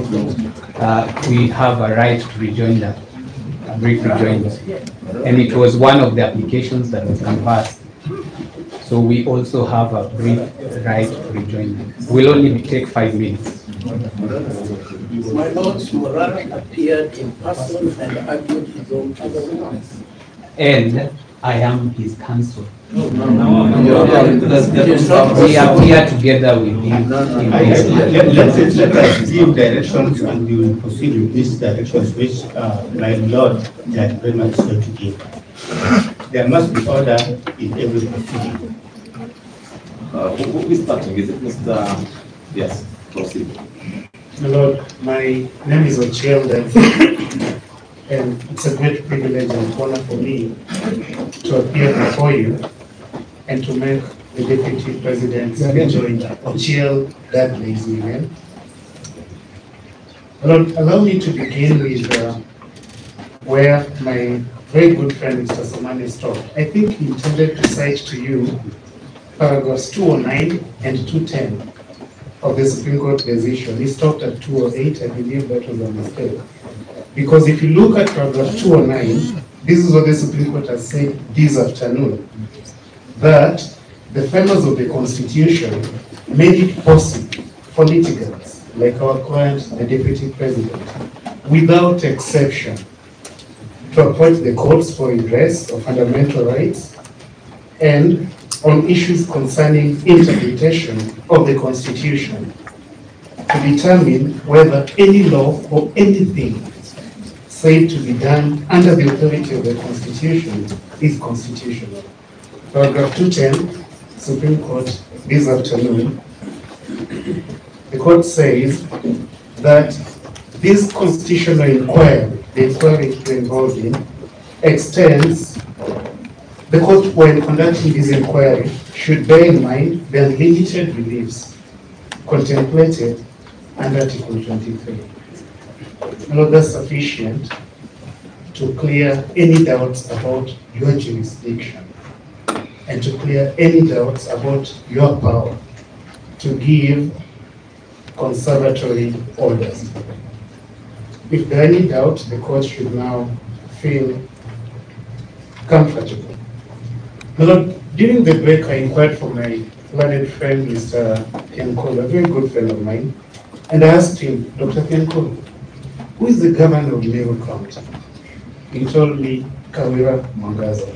we have a right to rejoinder, a brief rejoinder, and it was one of the applications that was canvassed. So we also have a brief right to rejoinder. We'll only take 5 minutes. My Lord, Moraro appeared in person and argued his own case. And I am his counsel. We are here together with him. Let's give directions and you will proceed with these directions, which my Lord that very much so to give. There must be order in every proceeding. Who is starting? Is it Mr. Yes, proceed. My Lord, my name is Ochiel. And it's a great privilege and honor for me to appear before you and to make the Deputy President's rejoinder, Ochiel, that lady's name. Allow me to begin with where my very good friend Mr. Somane stopped. I think he intended to cite to you paragraphs 209 and 210 of the Supreme Court decision. He stopped at 208, I believe that was a mistake. Because if you look at paragraph 209, this is what the Supreme Court has said this afternoon, that the framers of the Constitution made it possible for litigants, like our client, the Deputy President, without exception, to approach the courts for redress of fundamental rights and on issues concerning interpretation of the Constitution to determine whether any law or anything said to be done under the authority of the Constitution is constitutional. Paragraph 210, Supreme Court, this afternoon, the court says that this constitutional inquiry, the inquiry involved in, extends, the court when conducting this inquiry should bear in mind the unlimited reliefs contemplated under Article 23. No, that's sufficient to clear any doubts about your jurisdiction and to clear any doubts about your power to give conservatory orders. If there are any doubts, the court should now feel comfortable. Now, During the break, I inquired for my learned friend, Mr. Nkoro, a very good friend of mine, and I asked him, Dr. Nkoro, who is the governor of Meru County? He told me, Kawira Mwangaza.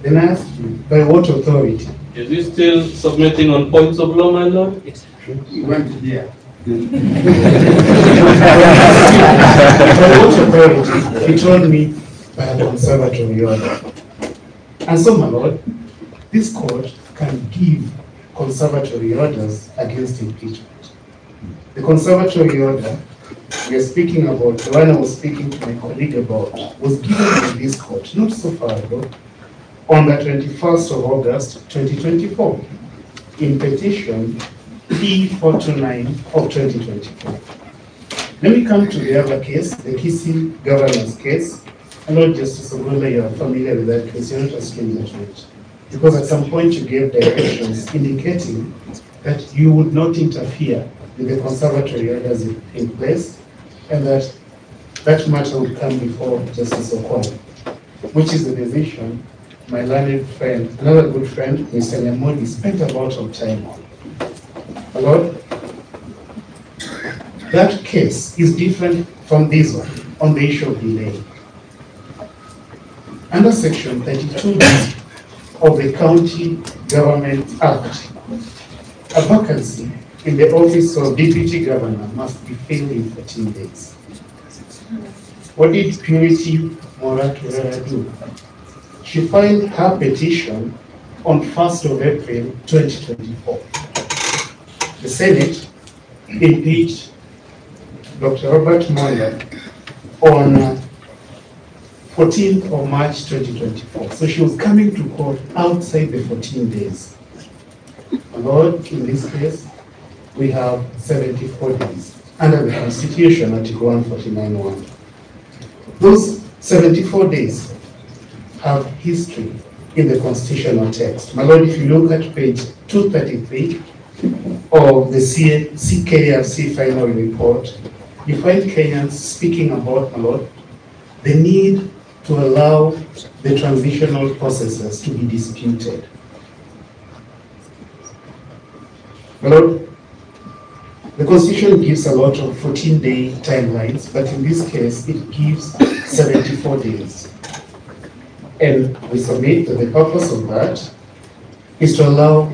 Then I asked him, by what authority? Is he still submitting on points of law, my lord? Yes. He went there. By what authority? He told me, by a conservatory order. And so, my lord, this court can give conservatory orders against impeachment. The conservatory order we are speaking about, the one I was speaking to my colleague about, was given in this court not so far ago, on the 21st of August 2024, in petition P429 of 2024. Let me come to the other case, the Kisii governance case. I know, Justice Ogola, you are familiar with that case, you are not a stranger to it. Because at some point you gave directions indicating that you would not interfere with the conservatory orders in place, and that that matter would come before Justice Okoye, which is the decision my learned friend, another good friend, Mr. Nyamodi, spent a lot of time on. My lord, that case is different from this one on the issue of delay. Under Section 32 of the County Government Act, a vacancy in the office of Deputy Governor must be filled in 14 days. What did Purity Morakere do? She filed her petition on 1st of April 2024. The Senate impeached Dr. Robert Moya on 14th of March 2024. So she was coming to court outside the 14 days. My lord, in this case, we have 74 days under the Constitution, Article 149.1. Those 74 days have history in the constitutional text. My lord, if you look at page 233 of the CKRC final report, you find Kenyans speaking about, my lord, the need to allow the transitional processes to be disputed. My lord, the Constitution gives a lot of 14-day timelines, but in this case, it gives 74 days. And we submit that the purpose of that is to allow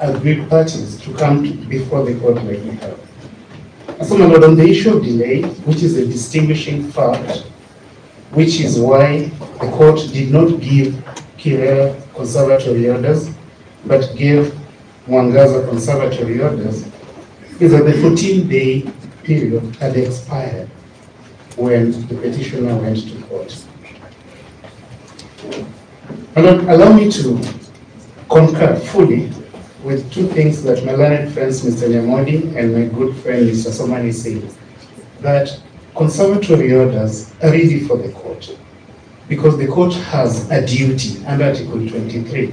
agreed parties to come before the court like we have. So, my lord, on the issue of delay, which is a distinguishing fact, which is why the court did not give Kirera conservatory orders, but gave Mwangaza conservatory orders, is that the 14-day period had expired when the petitioner went to court. Allow me to concur fully with two things that my learned friends, Mr. Nyamodi, and my good friend, Mr. Somane, said, that conservatory orders are ready for the court, because the court has a duty under Article 23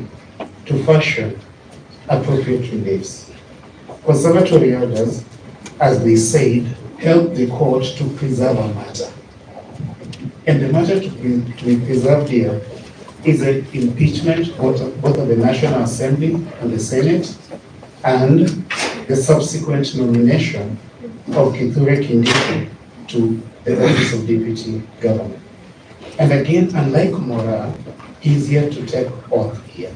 to fashion appropriate reliefs. Conservatory orders, as they said, help the court to preserve a matter. And the matter to be preserved here is an impeachment both of the National Assembly and the Senate, and the subsequent nomination of Kithure Kindiki to the office of Deputy Governor. And again, unlike Mora, he is here to take oath here.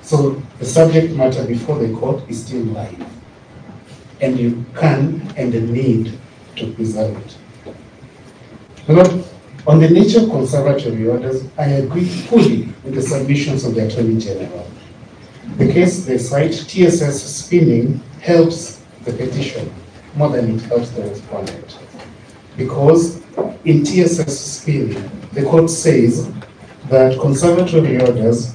So the subject matter before the court is still live, and you can and the need to preserve it. Lord, on the nature of conservatory orders, I agree fully with the submissions of the Attorney General. The case they cite, TSS spinning, helps the petition more than it helps the respondent. Because in TSS spinning, the court says that conservatory orders,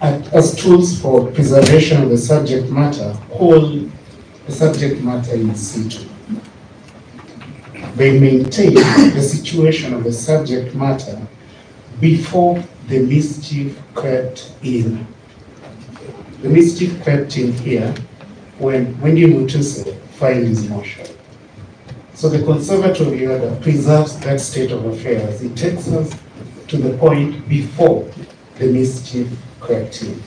as tools for preservation of the subject matter, hold the subject matter in situ. They maintain the situation of the subject matter before the mischief crept in. The mischief crept in here when Wendy Mutuse filed his motion. So the conservatory order preserves that state of affairs. It takes us to the point before the mischief corrective,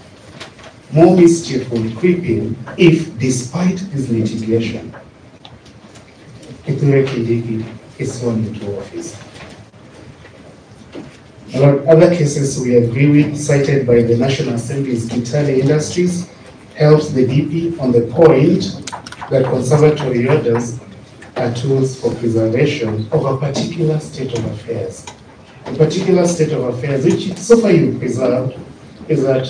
more mischief will creep in if, despite this litigation, Kithure Kindiki is sworn into office. Among other cases we agree with, cited by the National Assembly's Gitale Industries, helps the DP on the point that conservatory orders are tools for preservation of a particular state of affairs. A particular state of affairs, which so far you preserved, is that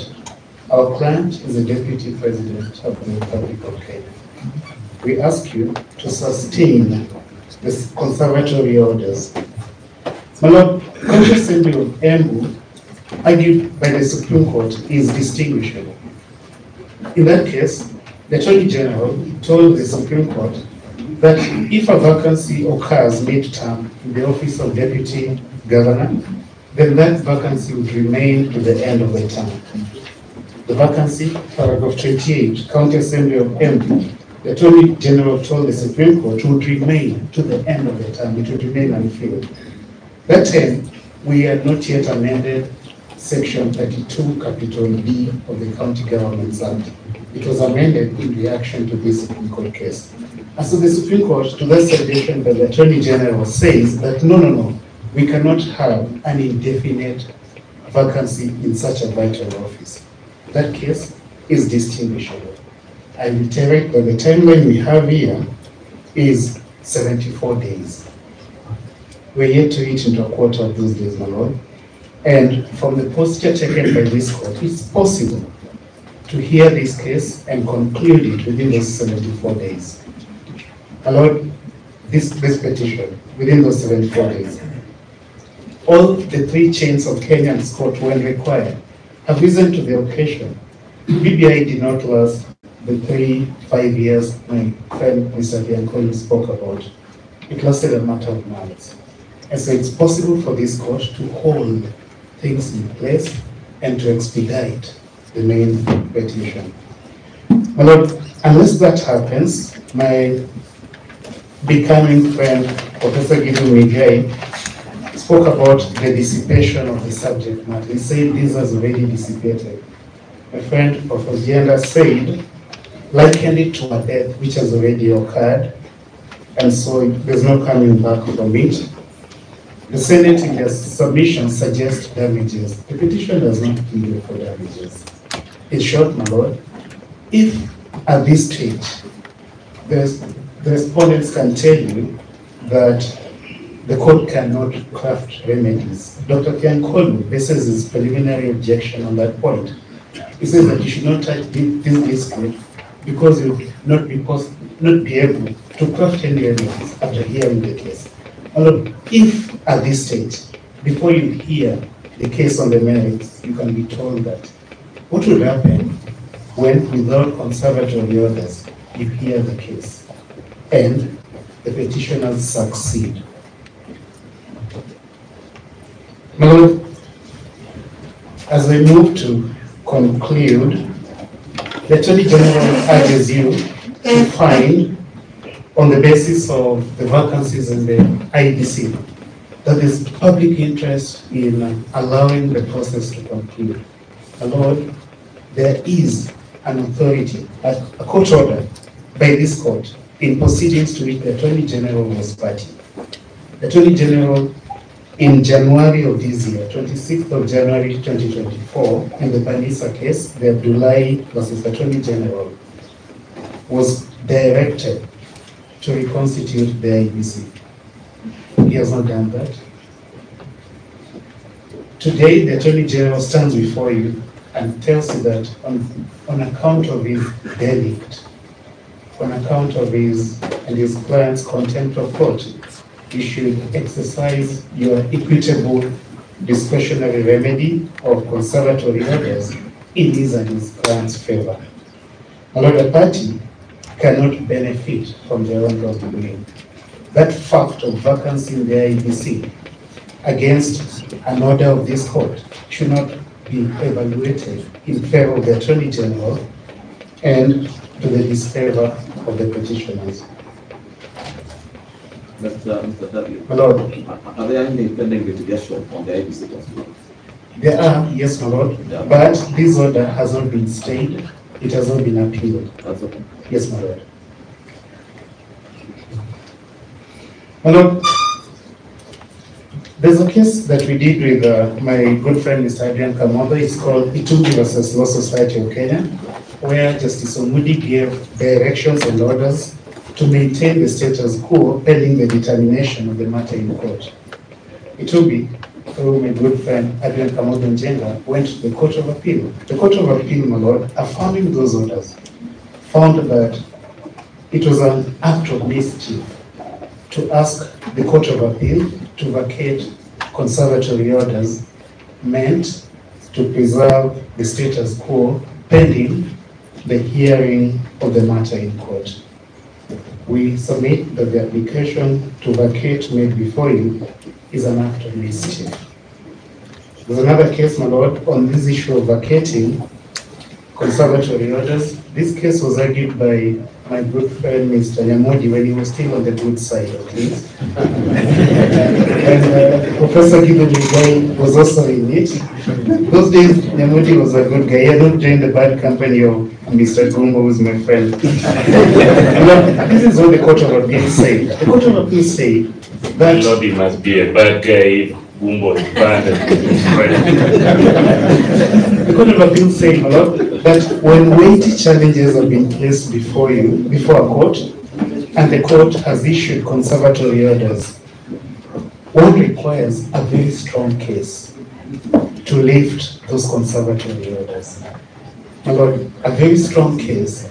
our client is the Deputy President of the Republic of Kenya. We ask you to sustain the conservatory orders. My Lord, the Constitutional Assembly of Embu, argued by the Supreme Court, is distinguishable. In that case, the Attorney General told the Supreme Court that if a vacancy occurs mid-term in the office of Deputy Governor, then that vacancy would remain to the end of the term. The vacancy, paragraph 28, County Assembly of Embu, the Attorney General told the Supreme Court would remain to the end of the term, it would remain unfilled. That time, we had not yet amended Section 32, Capital B of the County Governments Act. It was amended in reaction to this Supreme Court case. And so the Supreme Court, to that citation by the Attorney General, says that no, we cannot have an indefinite vacancy in such a vital office. That case is distinguishable. I reiterate that the timeline we have here is 74 days. We're yet to eat into a quarter of those days, my Lord. And from the posture taken by this court, it's possible to hear this case and conclude it within those 74 days. My Lord, this petition, within those 74 days, all the three chains of Kenyan court, when required, have risen to the occasion. BBI did not last the 3-5 years my friend Mr. Bianconi spoke about. It lasted a matter of months. And so it's possible for this court to hold things in place and to expedite the main petition. My Lord, unless that happens, my becoming friend, Professor Githu Muigai, spoke about the dissipation of the subject matter. He said this has already dissipated. My friend, Professor Ojienda, said, likened it to a death which has already occurred, and so there's no coming back from it. The Senate in their submission suggests damages. The petition does not plead for damages. In short, my Lord, if at this stage the respondents can tell you that the court cannot craft remedies, Dr. Kiankolu bases his preliminary objection on that point. He says that you should not touch this dispute because you will not be able to craft any remedies after hearing the case. If at this stage, before you hear the case on the merits, you can be told that what will happen when, without conservatory orders, you hear the case and the petitioners succeed. Now, as we move to conclude, the Attorney General urges you to find, on the basis of the vacancies in the IDC, that there is public interest in allowing the process to conclude. My Lord, there is an authority, a court order by this court in proceedings to which the Attorney General was party. The Attorney General, in January of this year, 26th of January 2024, in the Banisa case, the Abdullahi versus Attorney General, was directed to reconstitute the IBC. He has not done that. Today, the Attorney General stands before you and tells you that on account of his delict, on account of his and his client's contempt of court, you should exercise your equitable discretionary remedy of conservatory orders in his and his client's favor. Another party cannot benefit from their own wrongdoing. That fact of vacancy in the IBC against an order of this court should not be evaluated in favor of the Attorney General and to the disfavor of the petitioners. Mr. W. Hello. Are there any pending litigation on the IBC? There are, yes, my lord, yeah. But this order has not been stayed. It has not been appealed. That's okay. Yes, my lord. My lord, there's a case that we did with my good friend, Mr. Adrian Kamondo. It's called Itungi versus Law Society of Kenya, where Justice Omudi gave directions and orders to maintain the status quo pending the determination of the matter in court. Itungi, through my good friend Adrian Kamondo Jenga, went to the Court of Appeal. The Court of Appeal, my lord, affirming those orders, found that it was an act of mischief to ask the Court of Appeal to vacate conservatory orders meant to preserve the status quo pending the hearing of the matter in court. We submit that the application to vacate made before you is an act of mischief. There's another case, my lord, on this issue of vacating conservatory orders. This case was argued by my good friend Mr. Nyamodi when he was still on the good side of things. And Professor Githu Muigai was also in it. Those days, Nyamodi was a good guy. I don't join the bad company of Mr. Gumbo, who's my friend. This is what the Court of Appeal said. The Court of Appeal said that... Nyamodi must be a bad guy. Gumbo is bad. The Court of Appeal said, my lord, that when weighty challenges have been placed before you, before a court, and the court has issued conservatory orders, one requires a very strong case to lift those conservatory orders. My lord, a very strong case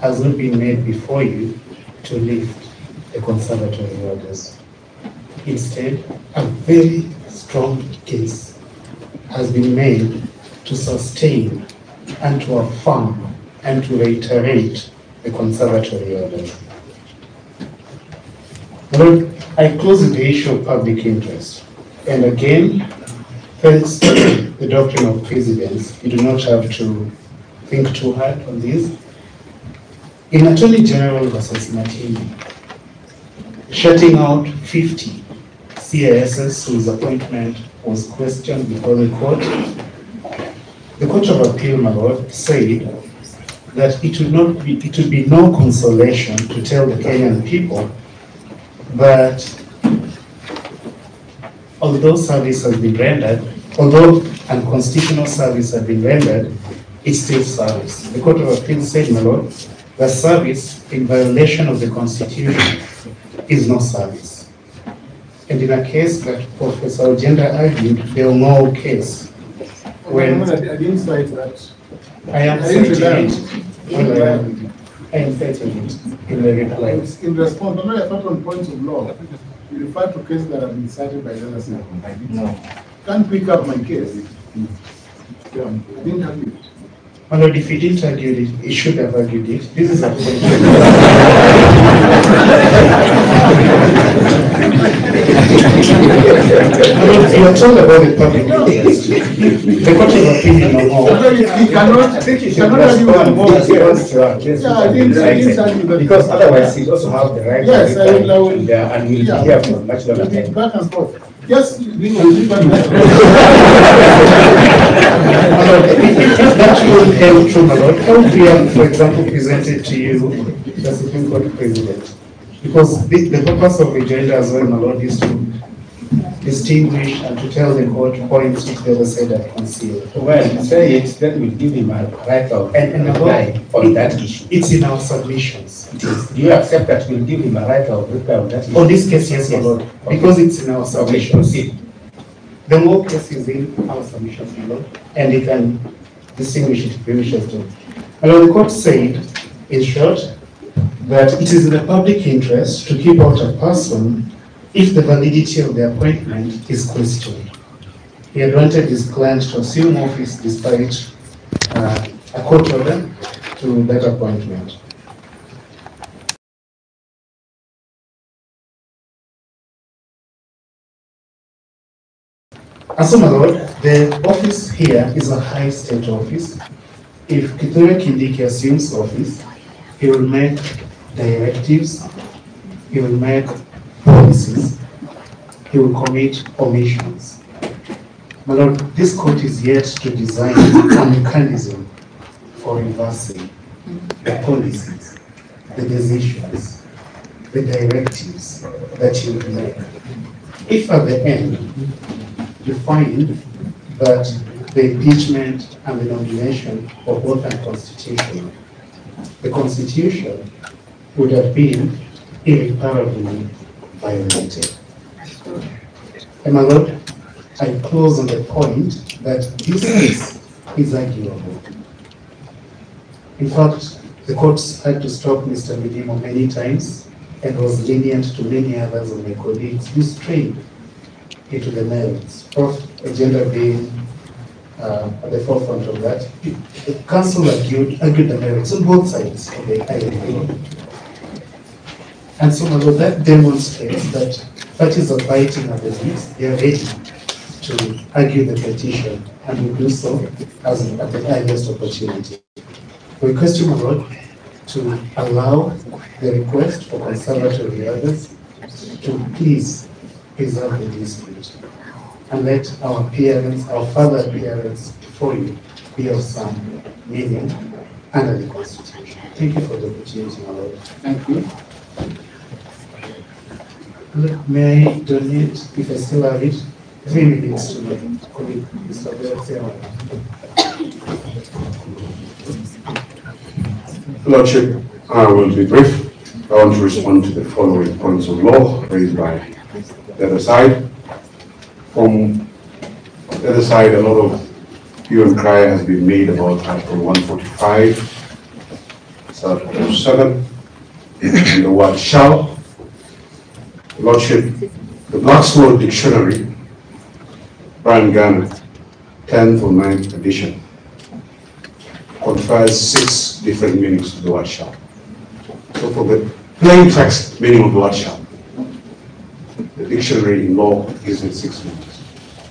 has not been made before you to lift the conservatory orders. Instead, a very strong case has been made to sustain and to affirm and to reiterate the conservatory order. Lord, I close with the issue of public interest. And again, thanks to the doctrine of precedence, you do not have to think too hard on this. In Attorney General versus Matiba, shutting out 50 CISs whose appointment was questioned before the court, the Court of Appeal, my lord, said that it would be no consolation to tell the Kenyan people that although service has been rendered, although unconstitutional service has been rendered, it's still service. The Court of Appeal said, my lord, that service in violation of the Constitution is no service. And in a case that Professor Ojienda argued, there was no case. When I didn't cite that. I am citing it in the replies. In response, but when I thought on points of law, you refer to cases that have been cited by the other side. I didn't. No. Can't pick up my case. Yeah, I didn't argue it. Well, Lord, if you didn't argue it, you should have argued it. This is a you are told about the public interest. The Court of Opinion or more. I think because otherwise he also have the right and will be here for much longer time. Back and forth. Yes, we will leave that. That will help true, my lord. How William, for example, presented to you the Supreme Court President. Because the purpose of agenda as well, my lord, is to distinguish and to tell the court points which the other side have concealed. Well, say it, that will give him a right of reply on that issue. It's in our submissions. It is. Do you accept that we'll give him a right of reply on that issue? On this case, yes, my lord. Okay. Because it's in our submissions. Okay. The more case is in our submissions, my lord, and you can distinguish it if you wish us to. My lord, the court said, in short, that it is in the public interest to keep out a person if the validity of the appointment is questioned. He had wanted his client to assume office despite a court order to that appointment. As my lord, the office here is a high state office. If Kithure Kindiki assumes office, he will make directives, he will make policies, he will commit omissions. My Lord, this court is yet to design a mechanism for reversing the policies, the decisions, the directives that you make. If at the end you find that the impeachment and the nomination were both unconstitutional, the Constitution would have been irreparably violated. And my Lord, I close on the point that this case is arguable. In fact, the courts had to stop Mr. Midimo many times and was lenient to many others of my colleagues who strayed into the merits, Prof. Ojienda being at the forefront of that. The council argued the merits on both sides of the island. And so that demonstrates that parties are biting at the leaves, they are ready to argue the petition, and we do so as at the earliest opportunity. We question, my Lord, to allow the request for conservatory others to please preserve the dispute and let our appearance, our further appearance before you, be of some meaning under the Constitution. Thank you for the opportunity, my Lord. Thank you. Look, may I donate, if I still have it, 3 minutes to my colleague, Mr. Berthier. Lordship, I will be brief. I want to respond to the following points of law raised by the other side. From the other side, a lot of hue and cry has been made about Article 145, Article 7, and the word shall. Lordship, the Black's Word Dictionary, Brian Garner, 10th or 9th edition, confers 6 different meanings to the word shall. So for the plain text meaning of the word shall, the dictionary in law gives it 6 meanings.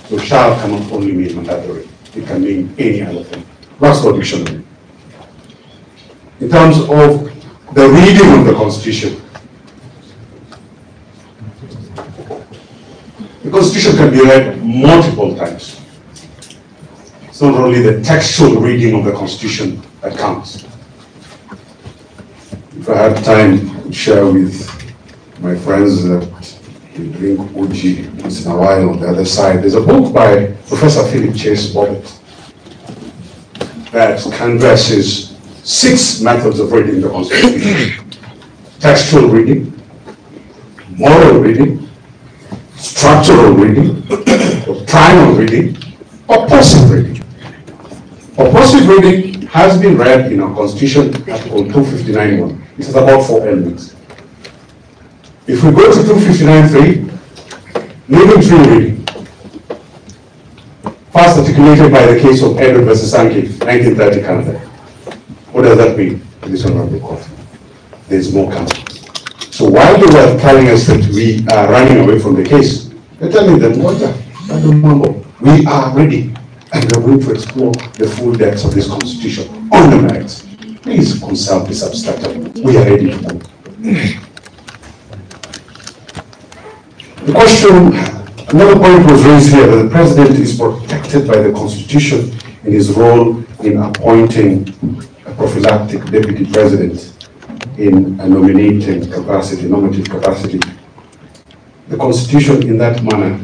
So shall cannot only mean mandatory, it can mean any other thing. Black's Word Dictionary. In terms of the reading of the Constitution, the Constitution can be read multiple times. It's not only the textual reading of the Constitution that counts. If I had time, I would share with my friends that we drink uji once in a while on the other side. There's a book by Professor Philip Chase Bobbitt that canvasses 6 methods of reading the Constitution. Textual reading, moral reading, structural reading, or primal reading, or passive reading. Or passive reading has been read in our Constitution, Article 259.1. It has about 4 elements. If we go to 259.3, leaving free reading, first articulated by the case of Edward versus Sankey, 1930 Canada. What does that mean? This one will be caught. There's more coming. So while they were telling us that we are running away from the case, they're telling them, we are ready and we're going to explore the full depths of this Constitution on the merits. Please consult this abstract. We are ready to go. The question, another point was raised here, that the President is protected by the Constitution in his role in appointing a prophylactic Deputy President in a nominating capacity, nominative capacity. The Constitution in that manner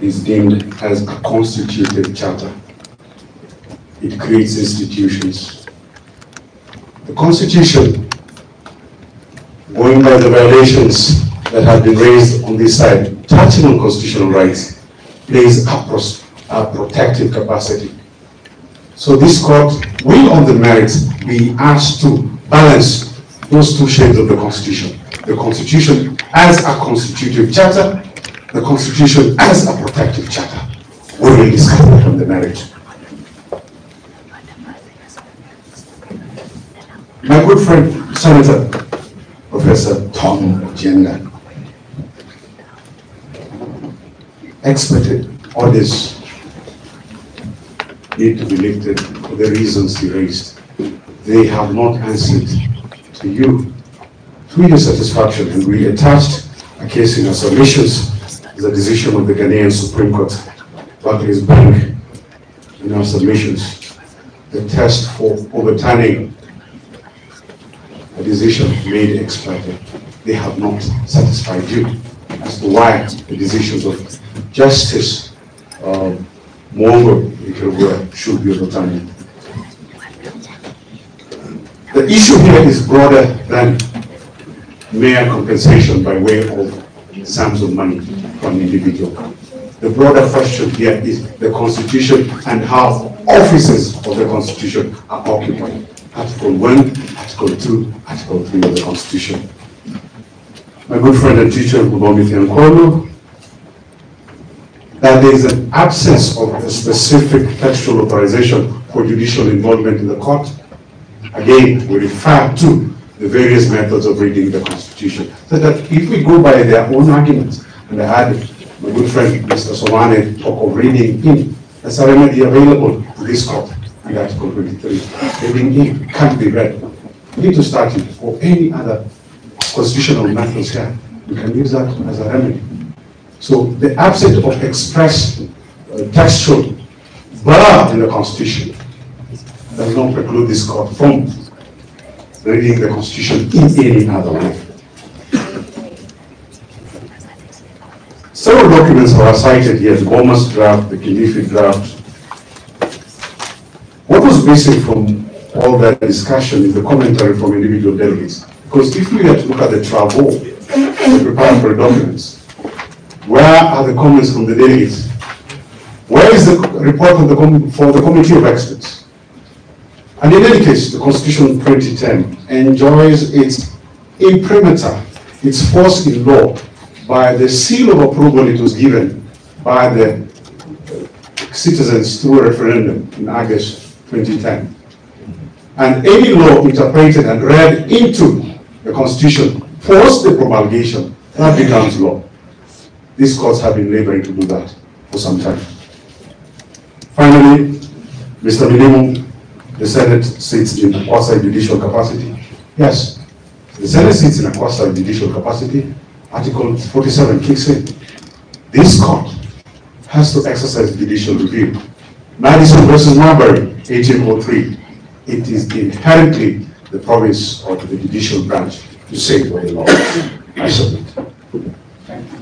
is deemed as a constitutive charter. It creates institutions. The Constitution, going by the violations that have been raised on this side, touching on constitutional rights, plays a protective capacity. So this court will, on the merits, be asked to balance those two shades of the Constitution. The Constitution as a constitutive charter, the Constitution as a protective charter. We will discuss that on the merits. My good friend, Senator, Professor Tom Jenga, experted on this need to be lifted for the reasons he raised. They have not answered to you. To your satisfaction, and we attached a case in our submissions as a decision of the Ghanaian Supreme Court parties bring in our submissions the test for overturning a decision made ex parte. They have not satisfied you as to why the decisions of Justice Mwongo in Kivori should be overturned. The issue here is broader than mere compensation by way of sums of money from the individual. The broader question here is the Constitution and how offices of the Constitution are occupied. Article 1, Article 2, Article 3 of the Constitution. My good friend and teacher, Obomiti Nkoro, that there is an absence of a specific textual authorization for judicial involvement in the court. Again, we refer to the various methods of reading the Constitution. So that if we go by their own arguments, and I had my good friend Mr. Somane talk of reading in, that's already available to this court in Article 23. Reading in can't be read. We need to start it, or any other constitutional methods here. We can use that as a remedy. So the absence of express textual bar in the Constitution does not preclude this court from reading the Constitution in any other way. Several documents are cited here, the Boma's draft, the Kindiki draft. What was missing from all that discussion is the commentary from individual delegates. Because if we had to look at the travel, the preparatory documents, where are the comments from the delegates? Where is the report of the Committee of Experts? And in any case, the Constitution 2010 enjoys its imprimatur, its force in law, by the seal of approval it was given by the citizens through a referendum in August 2010. And any law interpreted and read into the Constitution post the promulgation, that becomes law. These courts have been laboring to do that for some time. Finally, Mr. Minimu, the Senate sits in a quasi-judicial capacity. Yes, the Senate sits in a quasi-judicial capacity. Article 47 kicks in. This court has to exercise judicial review. Madison versus Marbury, 1803. It is inherently the province of the judicial branch to say what the law is. I submit. Thank you.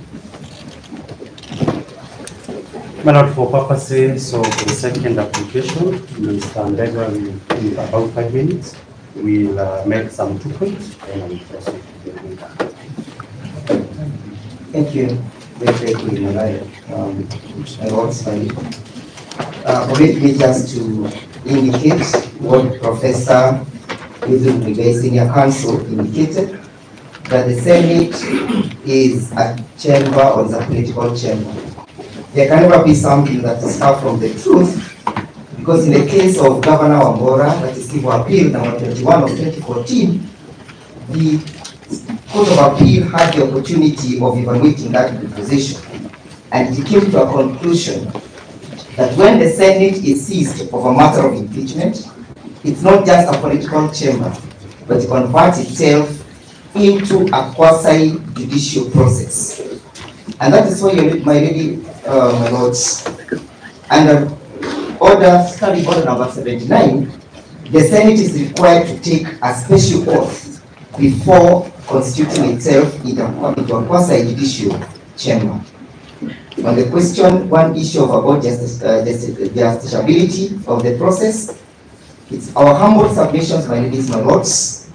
But for purposes of the second application, Mr. Ndegwa will give about 5 minutes. We'll make some 2 points and we'll proceed to the winner. Thank you. Permit me just to indicate what Professor Githu Muigai, Senior Counsel, indicated, that the Senate is a chamber or the political chamber. There can never be something that is far from the truth, because in the case of Governor Wambora, that is Civil Appeal number 21 of 2014, the Court of Appeal had the opportunity of evaluating that position, and it came to a conclusion that when the Senate is seized of a matter of impeachment, it's not just a political chamber, but it converts itself into a quasi-judicial process. And that is why my lady, my lords, under Study Order number 79, the Senate is required to take a special oath before constituting itself into a quasi-judicial chamber. On the question, one issue about justiciability of the process, it's our humble submissions, my ladies, my lords,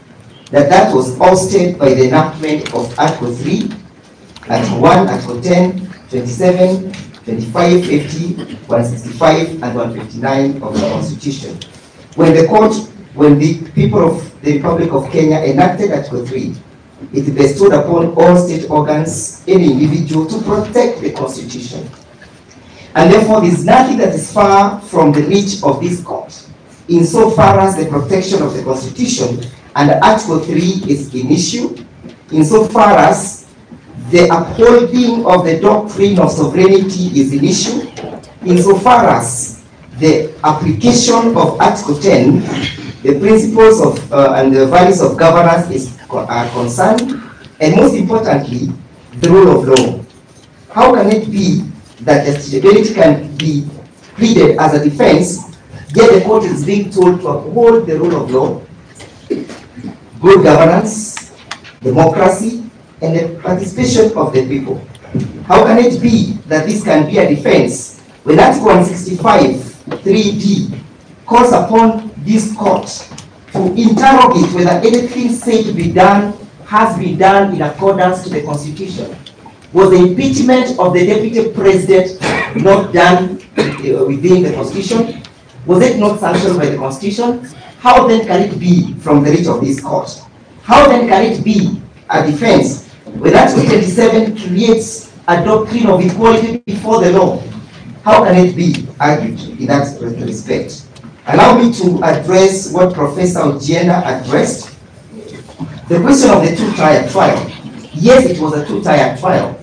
that was ousted by the enactment of Article 3, Article 1, Article 10, 27, 25, 50, 165, and 159 of the Constitution. When the people of the Republic of Kenya enacted Article 3, it bestowed upon all state organs, any individual, to protect the Constitution. And therefore, there is nothing that is far from the reach of this court, insofar as the protection of the Constitution and Article 3 is in issue, insofar as the upholding of the doctrine of sovereignty is an issue, insofar as the application of Article 10, the principles of and the values of governance are concerned, and most importantly, the rule of law. How can it be that a can be pleaded as a defense, yet the court is being told to uphold the rule of law, good governance, democracy, and the participation of the people. How can it be that this can be a defense when Article 165(3)(d) calls upon this court to interrogate whether anything said to be done has been done in accordance to the Constitution? Was the impeachment of the Deputy President not done within the Constitution? Was it not sanctioned by the Constitution? How then can it be from the reach of this court? How then can it be a defense when Article 27 creates a doctrine of equality before the law? How can it be argued in that respect? Allow me to address what Professor Ojienda addressed, the question of the two-tier trial. Yes, it was a two-tier trial,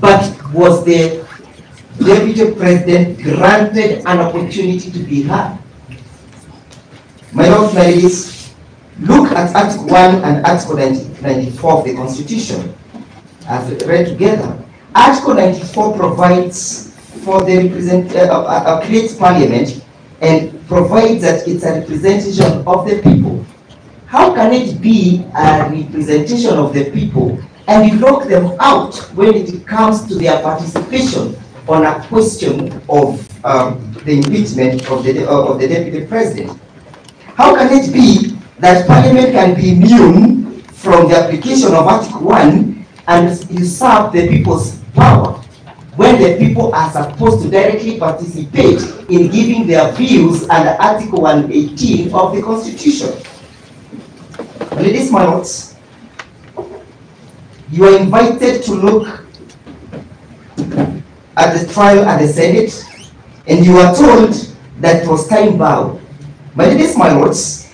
but was the Deputy President granted an opportunity to be heard? My lord ladies, look at Article 1 and Article 94 of the Constitution as read together. Article 94 provides for the creates Parliament and provides that it's a representation of the people. How can it be a representation of the people and you lock them out when it comes to their participation on a question of the impeachment of the Deputy President? How can it be that Parliament can be immune from the application of Article 1 and usurp the people's power when the people are supposed to directly participate in giving their views under Article 118 of the Constitution? Ladies, my lords, you are invited to look at the trial at the Senate, and you are told that it was time-bound. My ladies, my lords,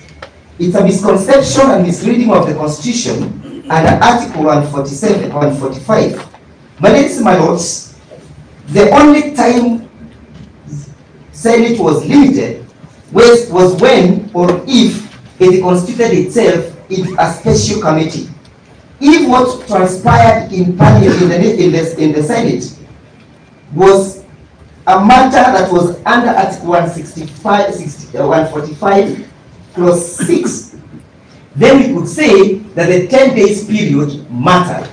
it's a misconception and misreading of the Constitution under Article 147, 145. My ladies, my lords, the only time Senate was limited was when or if it constituted itself in a special committee. If what transpired in Parliament in the Senate was a matter that was under Article 145 clause 6, then we could say that the 10-day period mattered.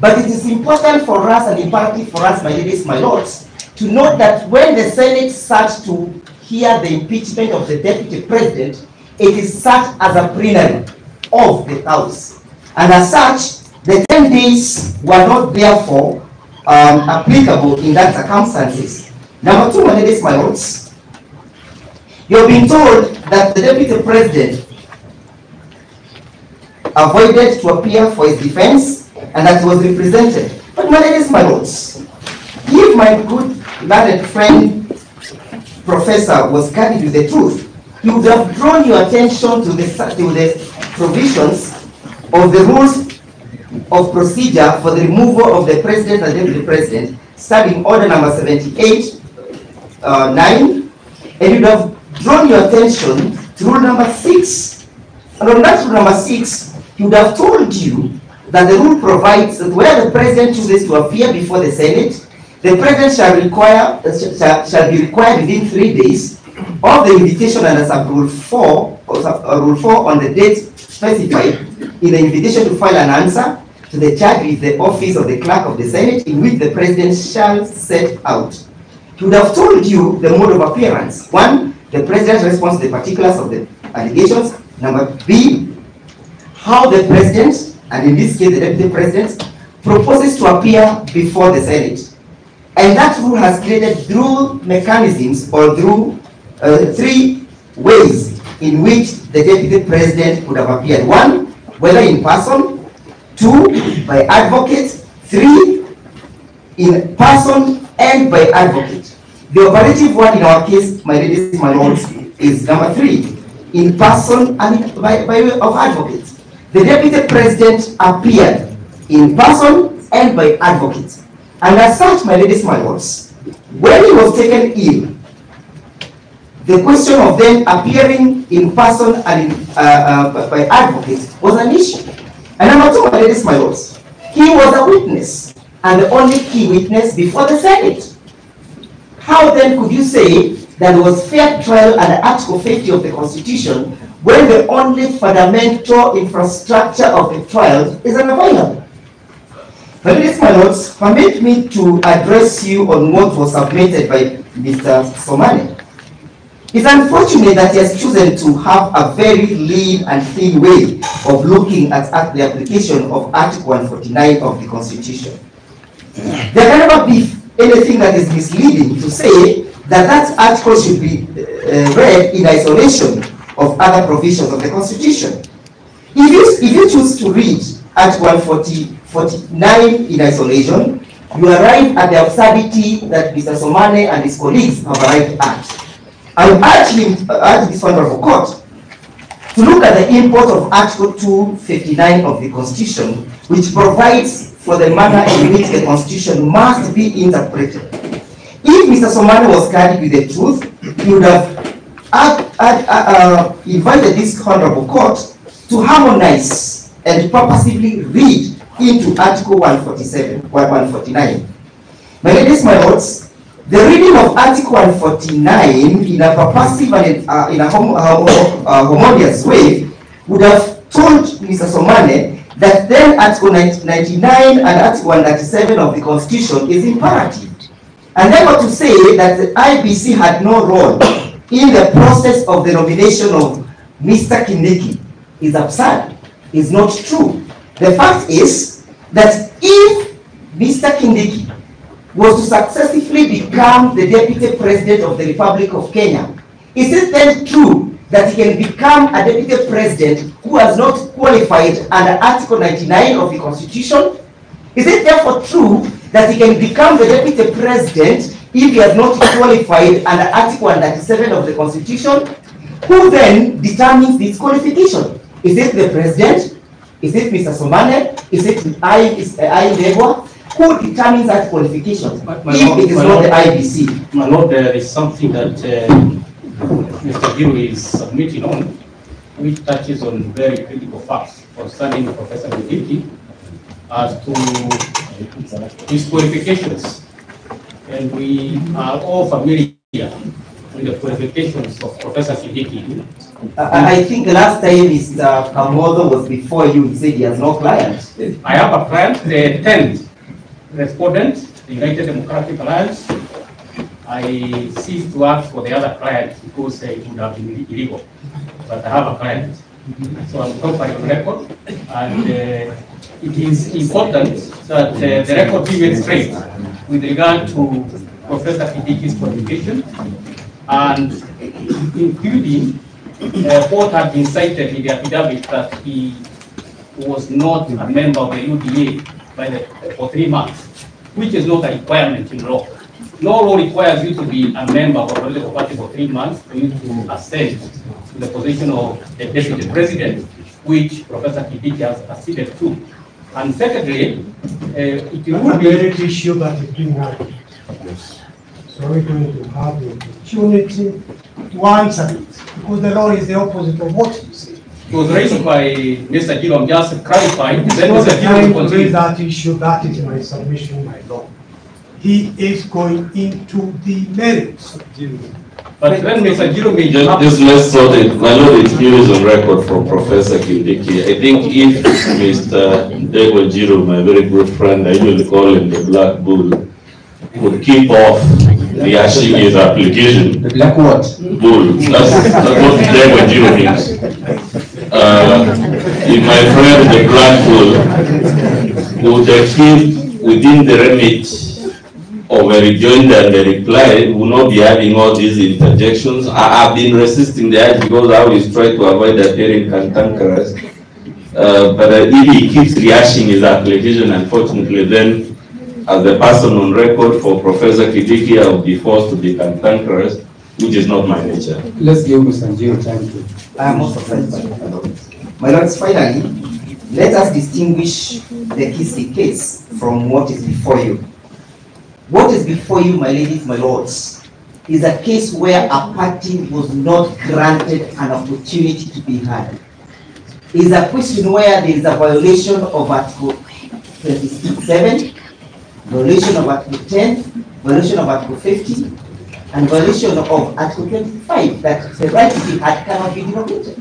But it is important for us and imperative for us, my ladies, my lords, to note that when the Senate sat to hear the impeachment of the Deputy President, it is such as a plenary of the House. And as such, the 10 days were not therefore applicable in that circumstances. Number two, my ladies, my lords, you've been told that the Deputy President avoided to appear for his defense and that he was represented. But my ladies, my lords, if my good learned friend Professor was guided with the truth, you would have drawn your attention to the provisions of the rules of procedure for the removal of the President and Deputy President, starting order number 78(9), and you'd have drawn your attention to rule number 6. And on that rule number 6, he would have told you that the rule provides that where the President chooses to appear before the Senate, the President shall be required within 3 days of the invitation under sub rule 4 on the date specified in the invitation to file an answer to the charge with the office of the clerk of the Senate in which the President shall set out. He would have told you the mode of appearance. 1. The President's response to the particulars of the allegations. Number B, how the President, and in this case the Deputy President, proposes to appear before the Senate. And that rule has created through mechanisms or through 3 ways in which the Deputy President could have appeared. 1, whether in person. 2, by advocate. 3, in person and by advocate. The operative one in our case, my ladies, my lords, is number 3, in person and by way of advocate. The Deputy President appeared in person and by advocate. And as such, my ladies, my lords, when he was taken ill, the question of them appearing in person and by advocates was an issue. And number 2, my ladies, my lords, he was a witness and the only key witness before the Senate. How then could you say that there was fair trial under Article 50 of the Constitution when the only fundamental infrastructure of the trial is unavailable? Ladies and gentlemen, permit me to address you on what was submitted by Mr. Somane. It's unfortunate that he has chosen to have a very lean and thin way of looking at the application of Article 149 of the Constitution. There can never be anything that is misleading to say that that article should be read in isolation of other provisions of the Constitution. If you choose to read Article 149 in isolation, you arrive at the absurdity that Mr. Somane and his colleagues have arrived at. I would urge this wonderful court to look at the import of Article 259 of the Constitution, which provides for the manner in which the Constitution must be interpreted. If Mr. Somane was carried with the truth, he would have invited this honorable court to harmonize and purposefully read into Article 149. My ladies, my lords, the reading of Article 149 in a purposive and harmonious way would have told Mr. Somane that then Article 99 and Article 197 of the Constitution is imperative, and therefore to say that the IBC had no role in the process of the nomination of Mr. Kindiki is absurd, is not true. The fact is that if Mr. Kindiki was to successively become the Deputy President of the Republic of Kenya, is it then true that he can become a Deputy President who has not qualified under Article 99 of the Constitution? Is it therefore true that he can become the Deputy President if he has not qualified under Article 197 of the Constitution? Who then determines this qualification? Is it the President? Is it Mr. Somane? Is it I Ndegwa? Who determines that qualification? But if it is not the IBC? My lord, there is something that Mr. Gill is submitting on, which touches on very critical facts concerning Professor Kindiki as to his qualifications. And we are all familiar with the qualifications of Professor Kindiki. I think the last time Mr. Kamondo was before you, he said he has no clients. I have a client, the 10th. Respondent, the United Democratic Alliance. I ceased to work for the other client because it would have been illegal. But I have a client, so I'm comparing the record. And it is important that the record be made straight with regard to Professor Kindiki's qualification, and including what had been cited in the affidavit that he was not a member of the UDA for 3 months, which is not a requirement in law. No law requires you to be a member of a political party for 3 months for you to ascend to the position of the Deputy President, which Professor Kindiki has acceded to. And secondly, it would be an issue that we bring up. So we're going to have the opportunity to answer it, because the law is the opposite of what you say. It was raised by Mr. Gill. I'm just clarifying. Then Mr. Gill will raise that issue. That is my submission, my lord. He is going into the merits. But when Mr. Gill made just let's sort it. My lord, it is on record from Professor Kindiki. I think if Mr. Ndegwa Giro, my very good friend, I usually call him the Black Bull, would keep off reaching his application. The Black what? Bull. That's what Ndegwa Giro means. If my friend the Black Bull would achieve within the remit of a rejoinder and a reply, would not be having all these interjections. I've been resisting that because I always try to avoid appearing cantankerous. But if he keeps rehashing his application, unfortunately, then as the person on record for Professor Kindiki, I will be forced to be cantankerous, which is not my nature. Let's give Mr. Njiro time to. I am most surprised by that. My lords, finally, let us distinguish the Kindiki case from what is before you. What is before you, my ladies, my lords, is a case where a party was not granted an opportunity to be heard. It is a question where there is a violation of Article 37, violation of Article 10, violation of Article 50, and violation of Article 25 that the right to be had cannot be derogated.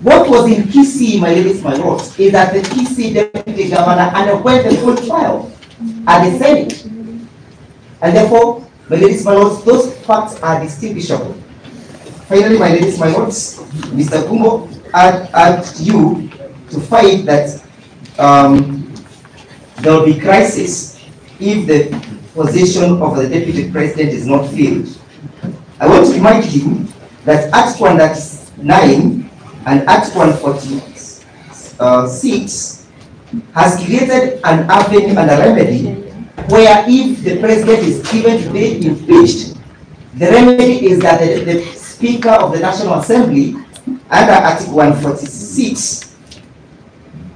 What was in PC, my ladies, my lords, is that the PC deputy governor underwent the full trial at the Senate. And therefore, my ladies, my lords, those facts are distinguishable. Finally, my ladies, my lords, Mr. Gumbo asked you to fight that there will be crisis if the position of the deputy president is not filled. I want to remind you that Act 109 and Act 146 has created an avenue and a remedy where if the president is given to be impeached, the remedy is that the Speaker of the National Assembly under Article 146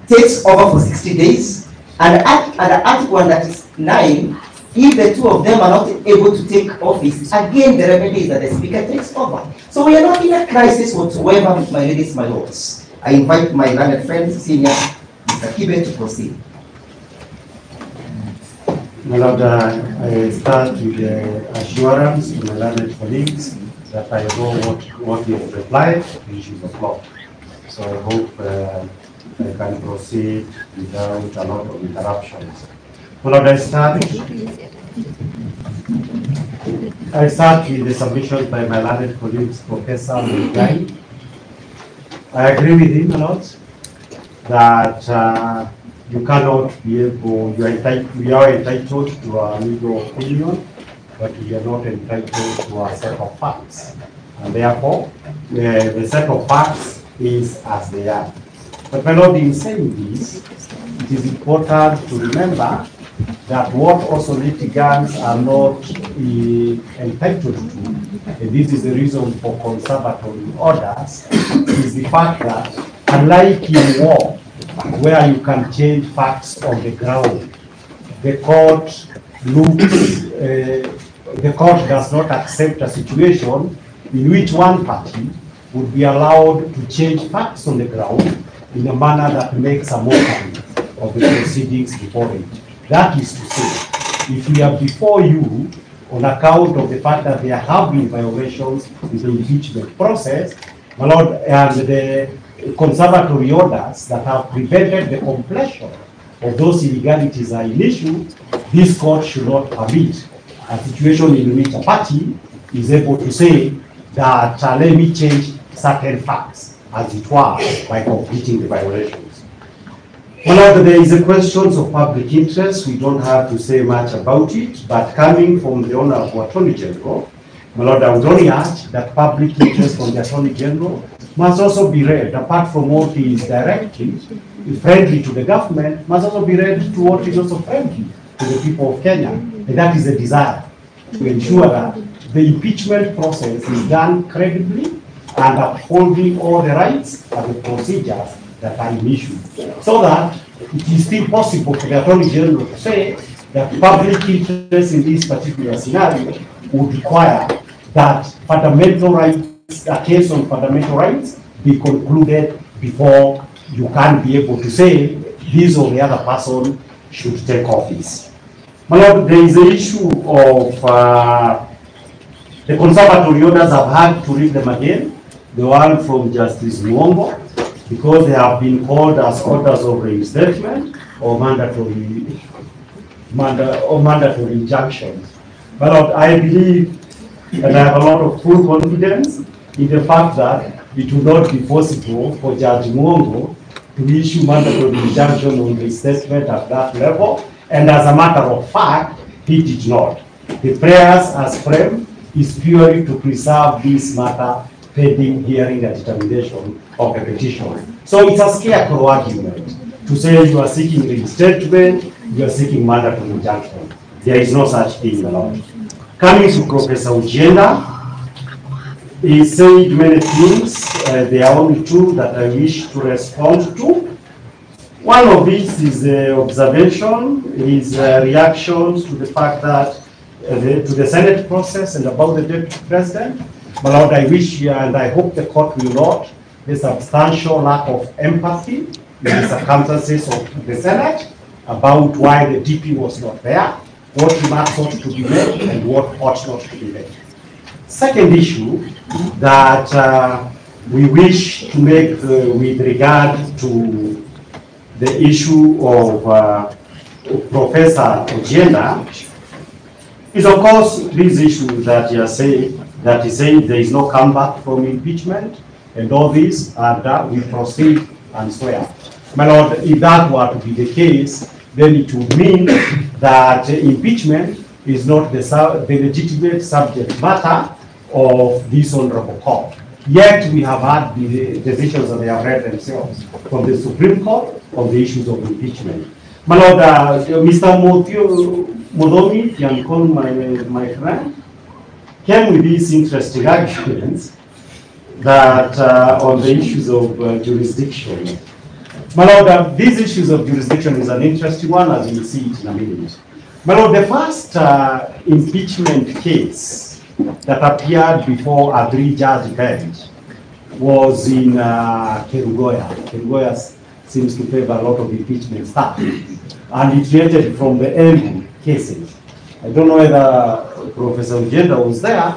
takes over for 60 days, and under Article 109, if the two of them are not able to take office, again the remedy is that the Speaker takes over. So we are not in a crisis whatsoever, with my ladies, my lords. I invite my learned friend, Senior Mr. Kibe, to proceed. My Lord, I start with the assurance to my learned colleagues that I know what you have replied, which is the floor. So I hope I can proceed without a lot of interruptions. Well, I start with the submission by my learned colleagues, Professor Muigai. I agree with him a lot that you cannot be able, we are entitled to a legal opinion, but we are not entitled to a set of facts. And therefore, the set of facts is as they are. But my Lord, in saying this, it is important to remember that what also litigants are not entitled to, and this is the reason for conservatory orders, is the fact that, unlike in war, where you can change facts on the ground, the court looks the court does not accept a situation in which one party would be allowed to change facts on the ground in a manner that makes a mockery of the proceedings before it. That is to say, if we are before you on account of the fact that there have been violations in the impeachment process, my Lord, and the conservatory orders that have prevented the completion of those illegalities are in issue, this court should not permit a situation in which a party is able to say that let me change certain facts, as it were, by completing the violations. Well, there is a question of public interest. We don't have to say much about it, but coming from the Honorable Attorney General, my Lord, I would only ask that public interest from the Attorney General must also be read, apart from what is directly friendly to the government, must also be read to what is also friendly to the people of Kenya. And that is a desire to ensure that the impeachment process is done credibly and upholding all the rights and the procedures that are in issue. So that it is still possible for the Attorney General to say that public interest in this particular scenario would require that fundamental rights, a case on fundamental rights, be concluded before you can be able to say this or the other person should take office. My Lord, there is an issue of the conservatory orders have had to read them again, the one from Justice Mwongo, because they have been called as orders of reinstatement or mandatory injunctions. My Lord, I believe and I have a lot of full confidence in the fact that it will not be possible for Judge Mwongo to issue mandatory injunction on reinstatement at that level, and as a matter of fact, he did not. The prayers as framed is purely to preserve this matter pending hearing and determination of the petition. So it's a scarecrow argument to say you are seeking reinstatement, you are seeking mandatory injunction. There is no such thing, my Lord. Coming to Professor Ojienda, he said many things, there are only two that I wish to respond to. One of these is the observation, his reactions to the fact that, to the Senate process and about the Deputy President. My Lord, I wish and I hope the court will note the substantial lack of empathy in the circumstances of the Senate about why the DP was not there. what remarks ought to be made and what ought not to be made. Second issue that we wish to make with regard to the issue of Professor Ojienda is, of course, this issue that you are saying, that is saying there is no comeback from impeachment and all this, and that we proceed and swear. My Lord, if that were to be the case, then it would mean that impeachment is not the legitimate subject matter of this honorable court. Yet we have had the decisions that they have read themselves from the Supreme Court on the issues of impeachment. My Lord, Mr. Modomi, Yankon, my friend, came with these interesting arguments that on the issues of jurisdiction. My Lord, these issues of jurisdiction is an interesting one, as you will see it in a minute. My Lord, the first impeachment case that appeared before a three-judge bench was in Kerugoya. Kerugoya seems to favor a lot of impeachment stuff, and it related from the early cases. I don't know whether Professor Ojienda was there,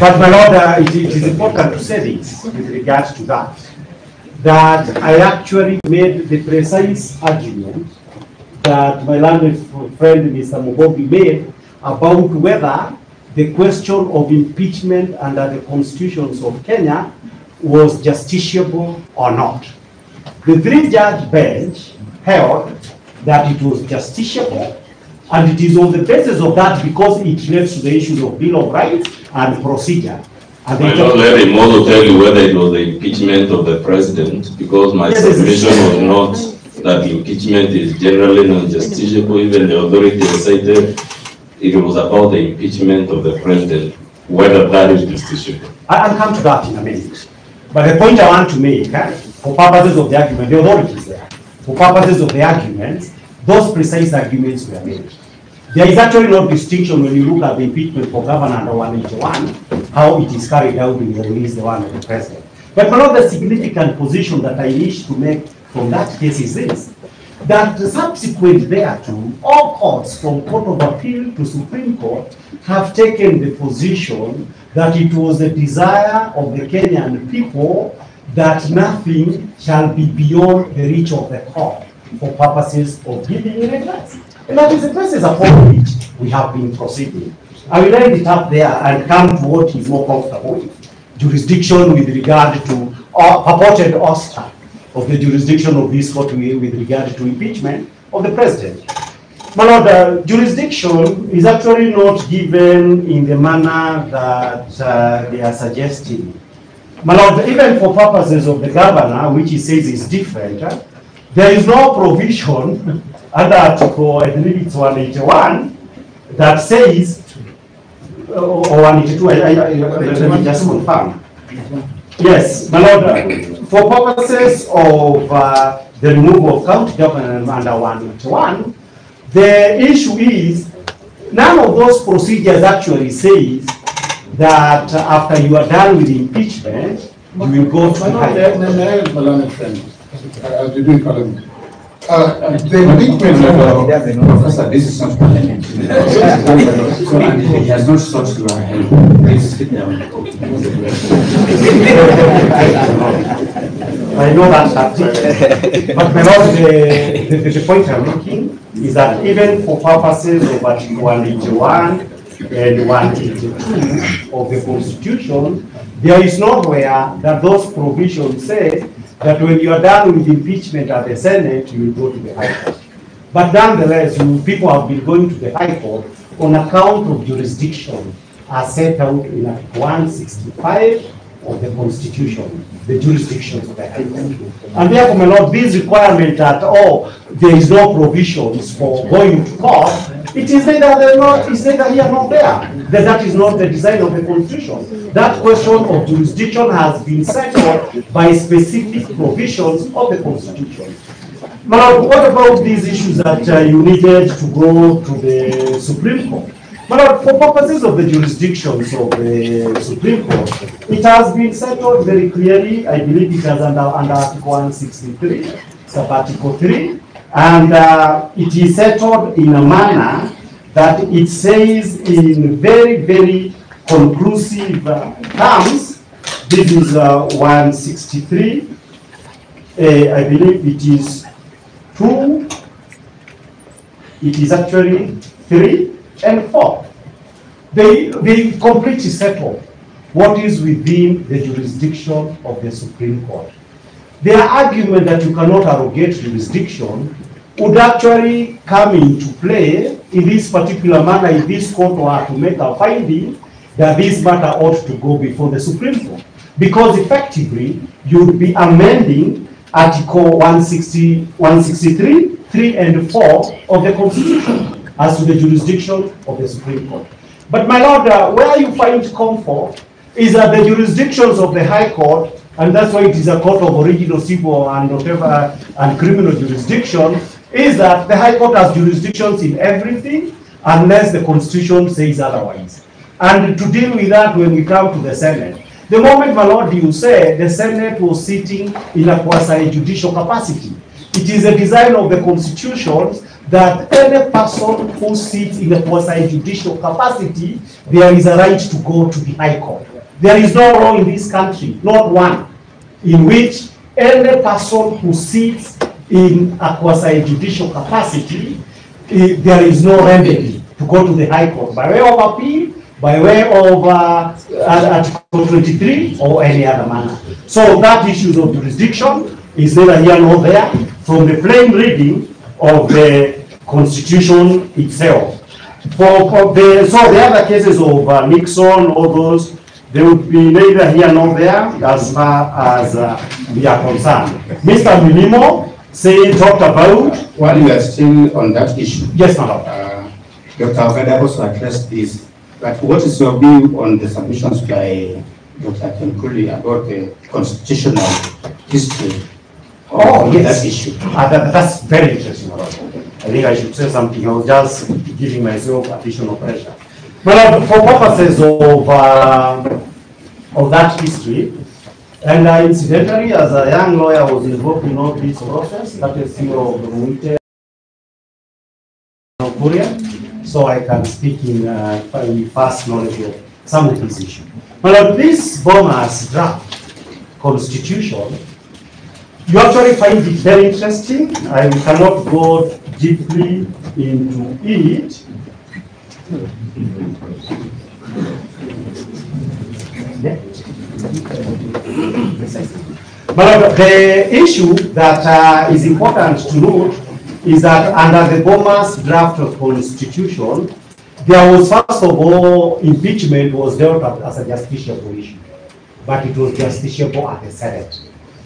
but my Lord, it is important to say this with regards to that, that I actually made the precise argument that my learned friend Mr. Mugobi made about whether the question of impeachment under the constitutions of Kenya was justiciable or not. The three-judge bench held that it was justiciable, and it is on the basis of that, because it relates to the issues of Bill of Rights and procedure. I don't let him also tell you whether it was the impeachment of the president, because my submission was not that impeachment is generally non-justiciable. Even the authority cited it was about the impeachment of the president, whether that is justiciable. I'll come to that in a minute. But the point I want to make, for purposes of the argument, the authority is there. For purposes of the arguments, those precise arguments were made. There is actually no distinction when you look at the impeachment for governor under 181, how it is carried out in the release the one of the president. But another significant position that I wish to make from that case is this, that subsequent thereto, all courts from Court of Appeal to Supreme Court have taken the position that it was the desire of the Kenyan people that nothing shall be beyond the reach of the court for purposes of giving it a rest. And that is the basis upon which we have been proceeding. I will end it up there and come to what is more comfortable with. Jurisdiction with regard to purported ouster of the jurisdiction of this court with regard to impeachment of the president. My Lord, jurisdiction is actually not given in the manner that they are suggesting. My Lord, even for purposes of the governor, which he says is different, there is no provision under Article, I believe it's 181, that says, or 182, let me just confirm. Yes, my Lord, for purposes of the removal of county government under 181, the issue is none of those procedures actually says that after you are done with impeachment, you will go to the the impeachment Professor, this is not parliament. He has not sought your help. Please sit down. I know that subject. But my Lord, the point I'm making is that even for purposes of Article 181 and 182 of the Constitution, there is nowhere that those provisions say that when you are done with impeachment at the Senate, you will go to the High Court. But nonetheless, people have been going to the High Court on account of jurisdiction as set out in Article 165 of the Constitution, the jurisdictions of the High Court. And therefore, my Lord, this requirement that, oh, there is no provisions for going to court, it is neither here nor there. That is not the design of the Constitution. That question of jurisdiction has been settled by specific provisions of the Constitution. Now, what about these issues that you needed to go to the Supreme Court? But for purposes of the jurisdictions of the Supreme Court, it has been settled very clearly. I believe it has under Article 163, sub Article 3, and it is settled in a manner that it says in very, very conclusive terms. This is 163. I believe it is 2. It is actually 3 and 4. They completely settle what is within the jurisdiction of the Supreme Court. Their argument that you cannot arrogate jurisdiction would actually come into play in this particular manner if this court were to make a finding that this matter ought to go before the Supreme Court. Because effectively, you would be amending Article 160, 163, 3 and 4 of the Constitution as to the jurisdiction of the Supreme Court. But my lord, where you find comfort is that the jurisdictions of the High Court, and that's why it is a court of original civil and whatever and criminal jurisdiction, is that the High Court has jurisdictions in everything unless the Constitution says otherwise. And to deal with that, when we come to the Senate, the moment, my lord, you say the Senate was sitting in a quasi-judicial capacity. It is a design of the Constitution that any person who sits in a quasi-judicial capacity, there is a right to go to the High Court. There is no law in this country, not one, in which any person who sits in a quasi-judicial capacity, there is no remedy to go to the High Court by way of appeal, by way of Article 23 or any other manner. So that issue of jurisdiction is neither here nor there from the plain reading of the Constitution itself. So the other cases of Nixon, all those, they would be neither here nor there as far as we are concerned. Mr. Milimo talked about... While you are still on that issue, yes, madam. Dr. Alveda also addressed this. But what is your view on the submissions by Dr. Kenkuli about the constitutional history of that issue? That's very interesting. I think I should say something. I was just giving myself additional pressure. But for purposes of that history, and incidentally, as a young lawyer, I was involved in all this process. That is CEO of the Munya of Korea. So I can speak in past knowledge of some of these issues. Well, this Boma's draft constitution, you actually find it very interesting. I cannot go deeply into it. But the issue that is important to note is that under the Boma's draft of constitution, there was, first of all, impeachment was dealt with as a justiciable issue, but it was justiciable at the Senate.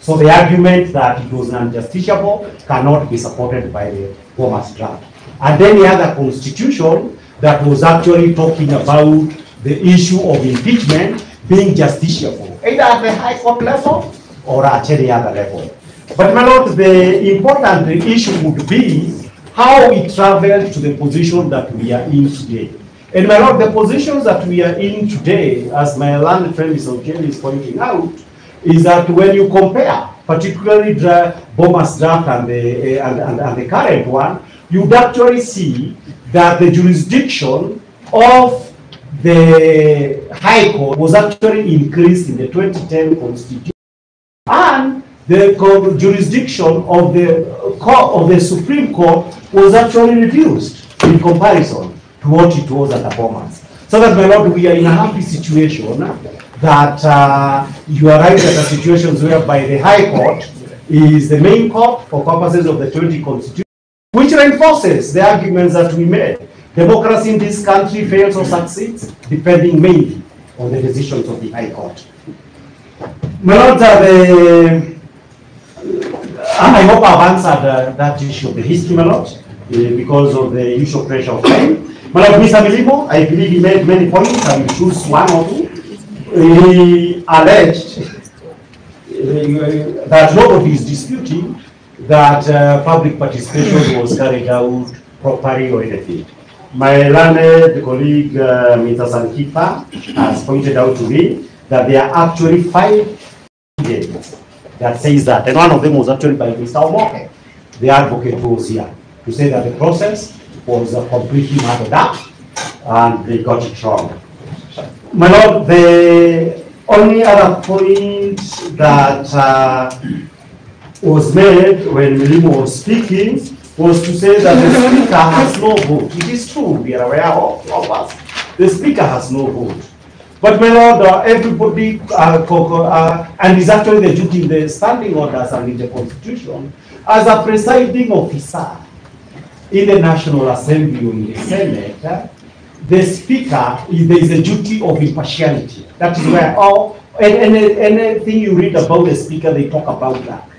So the argument that it was non-justiciable cannot be supported by the Boma's draft. And any other constitution that was actually talking about the issue of impeachment being justiciable, either at the High Court level or at any other level. But my lord, the important issue would be how it travels to the position that we are in today. And my lord, the positions that we are in today, as my learned friend Mr. Ochiel is pointing out, is that when you compare, particularly Boma's draft and the current one, you would actually see that the jurisdiction of the High Court was actually increased in the 2010 Constitution. And the jurisdiction of the Supreme Court was actually reduced in comparison to what it was at the Boma's. So that, my lord, we are in a happy situation that you arrive at a situation whereby the High Court is the main court for purposes of the 20 Constitution, which reinforces the arguments that we made. Democracy in this country fails or succeeds, depending mainly on the decisions of the High Court. My lord, I hope I've answered that issue of the history, my lord, because of the usual pressure of time. My lord, Mr. Milibo, I believe he made many points. I will choose one or two. He alleged that nobody is disputing that public participation was carried out properly or anything. My learned colleague, Mr. Sankipa, has pointed out to me that there are actually 5 that says that, and one of them was actually by Mr. Omoke, the advocate rules here to say that the process was completely muddled up and they got it wrong. My Lord, the only other point that was made when William was speaking was to say that the speaker has no vote. It is true, we are aware of us. The speaker has no vote. But my Lord, everybody, and is actually the duty in the standing orders and in the Constitution, as a presiding officer in the National Assembly or in the Senate, the speaker, there is a duty of impartiality. That is where anything you read about the speaker, they talk about that.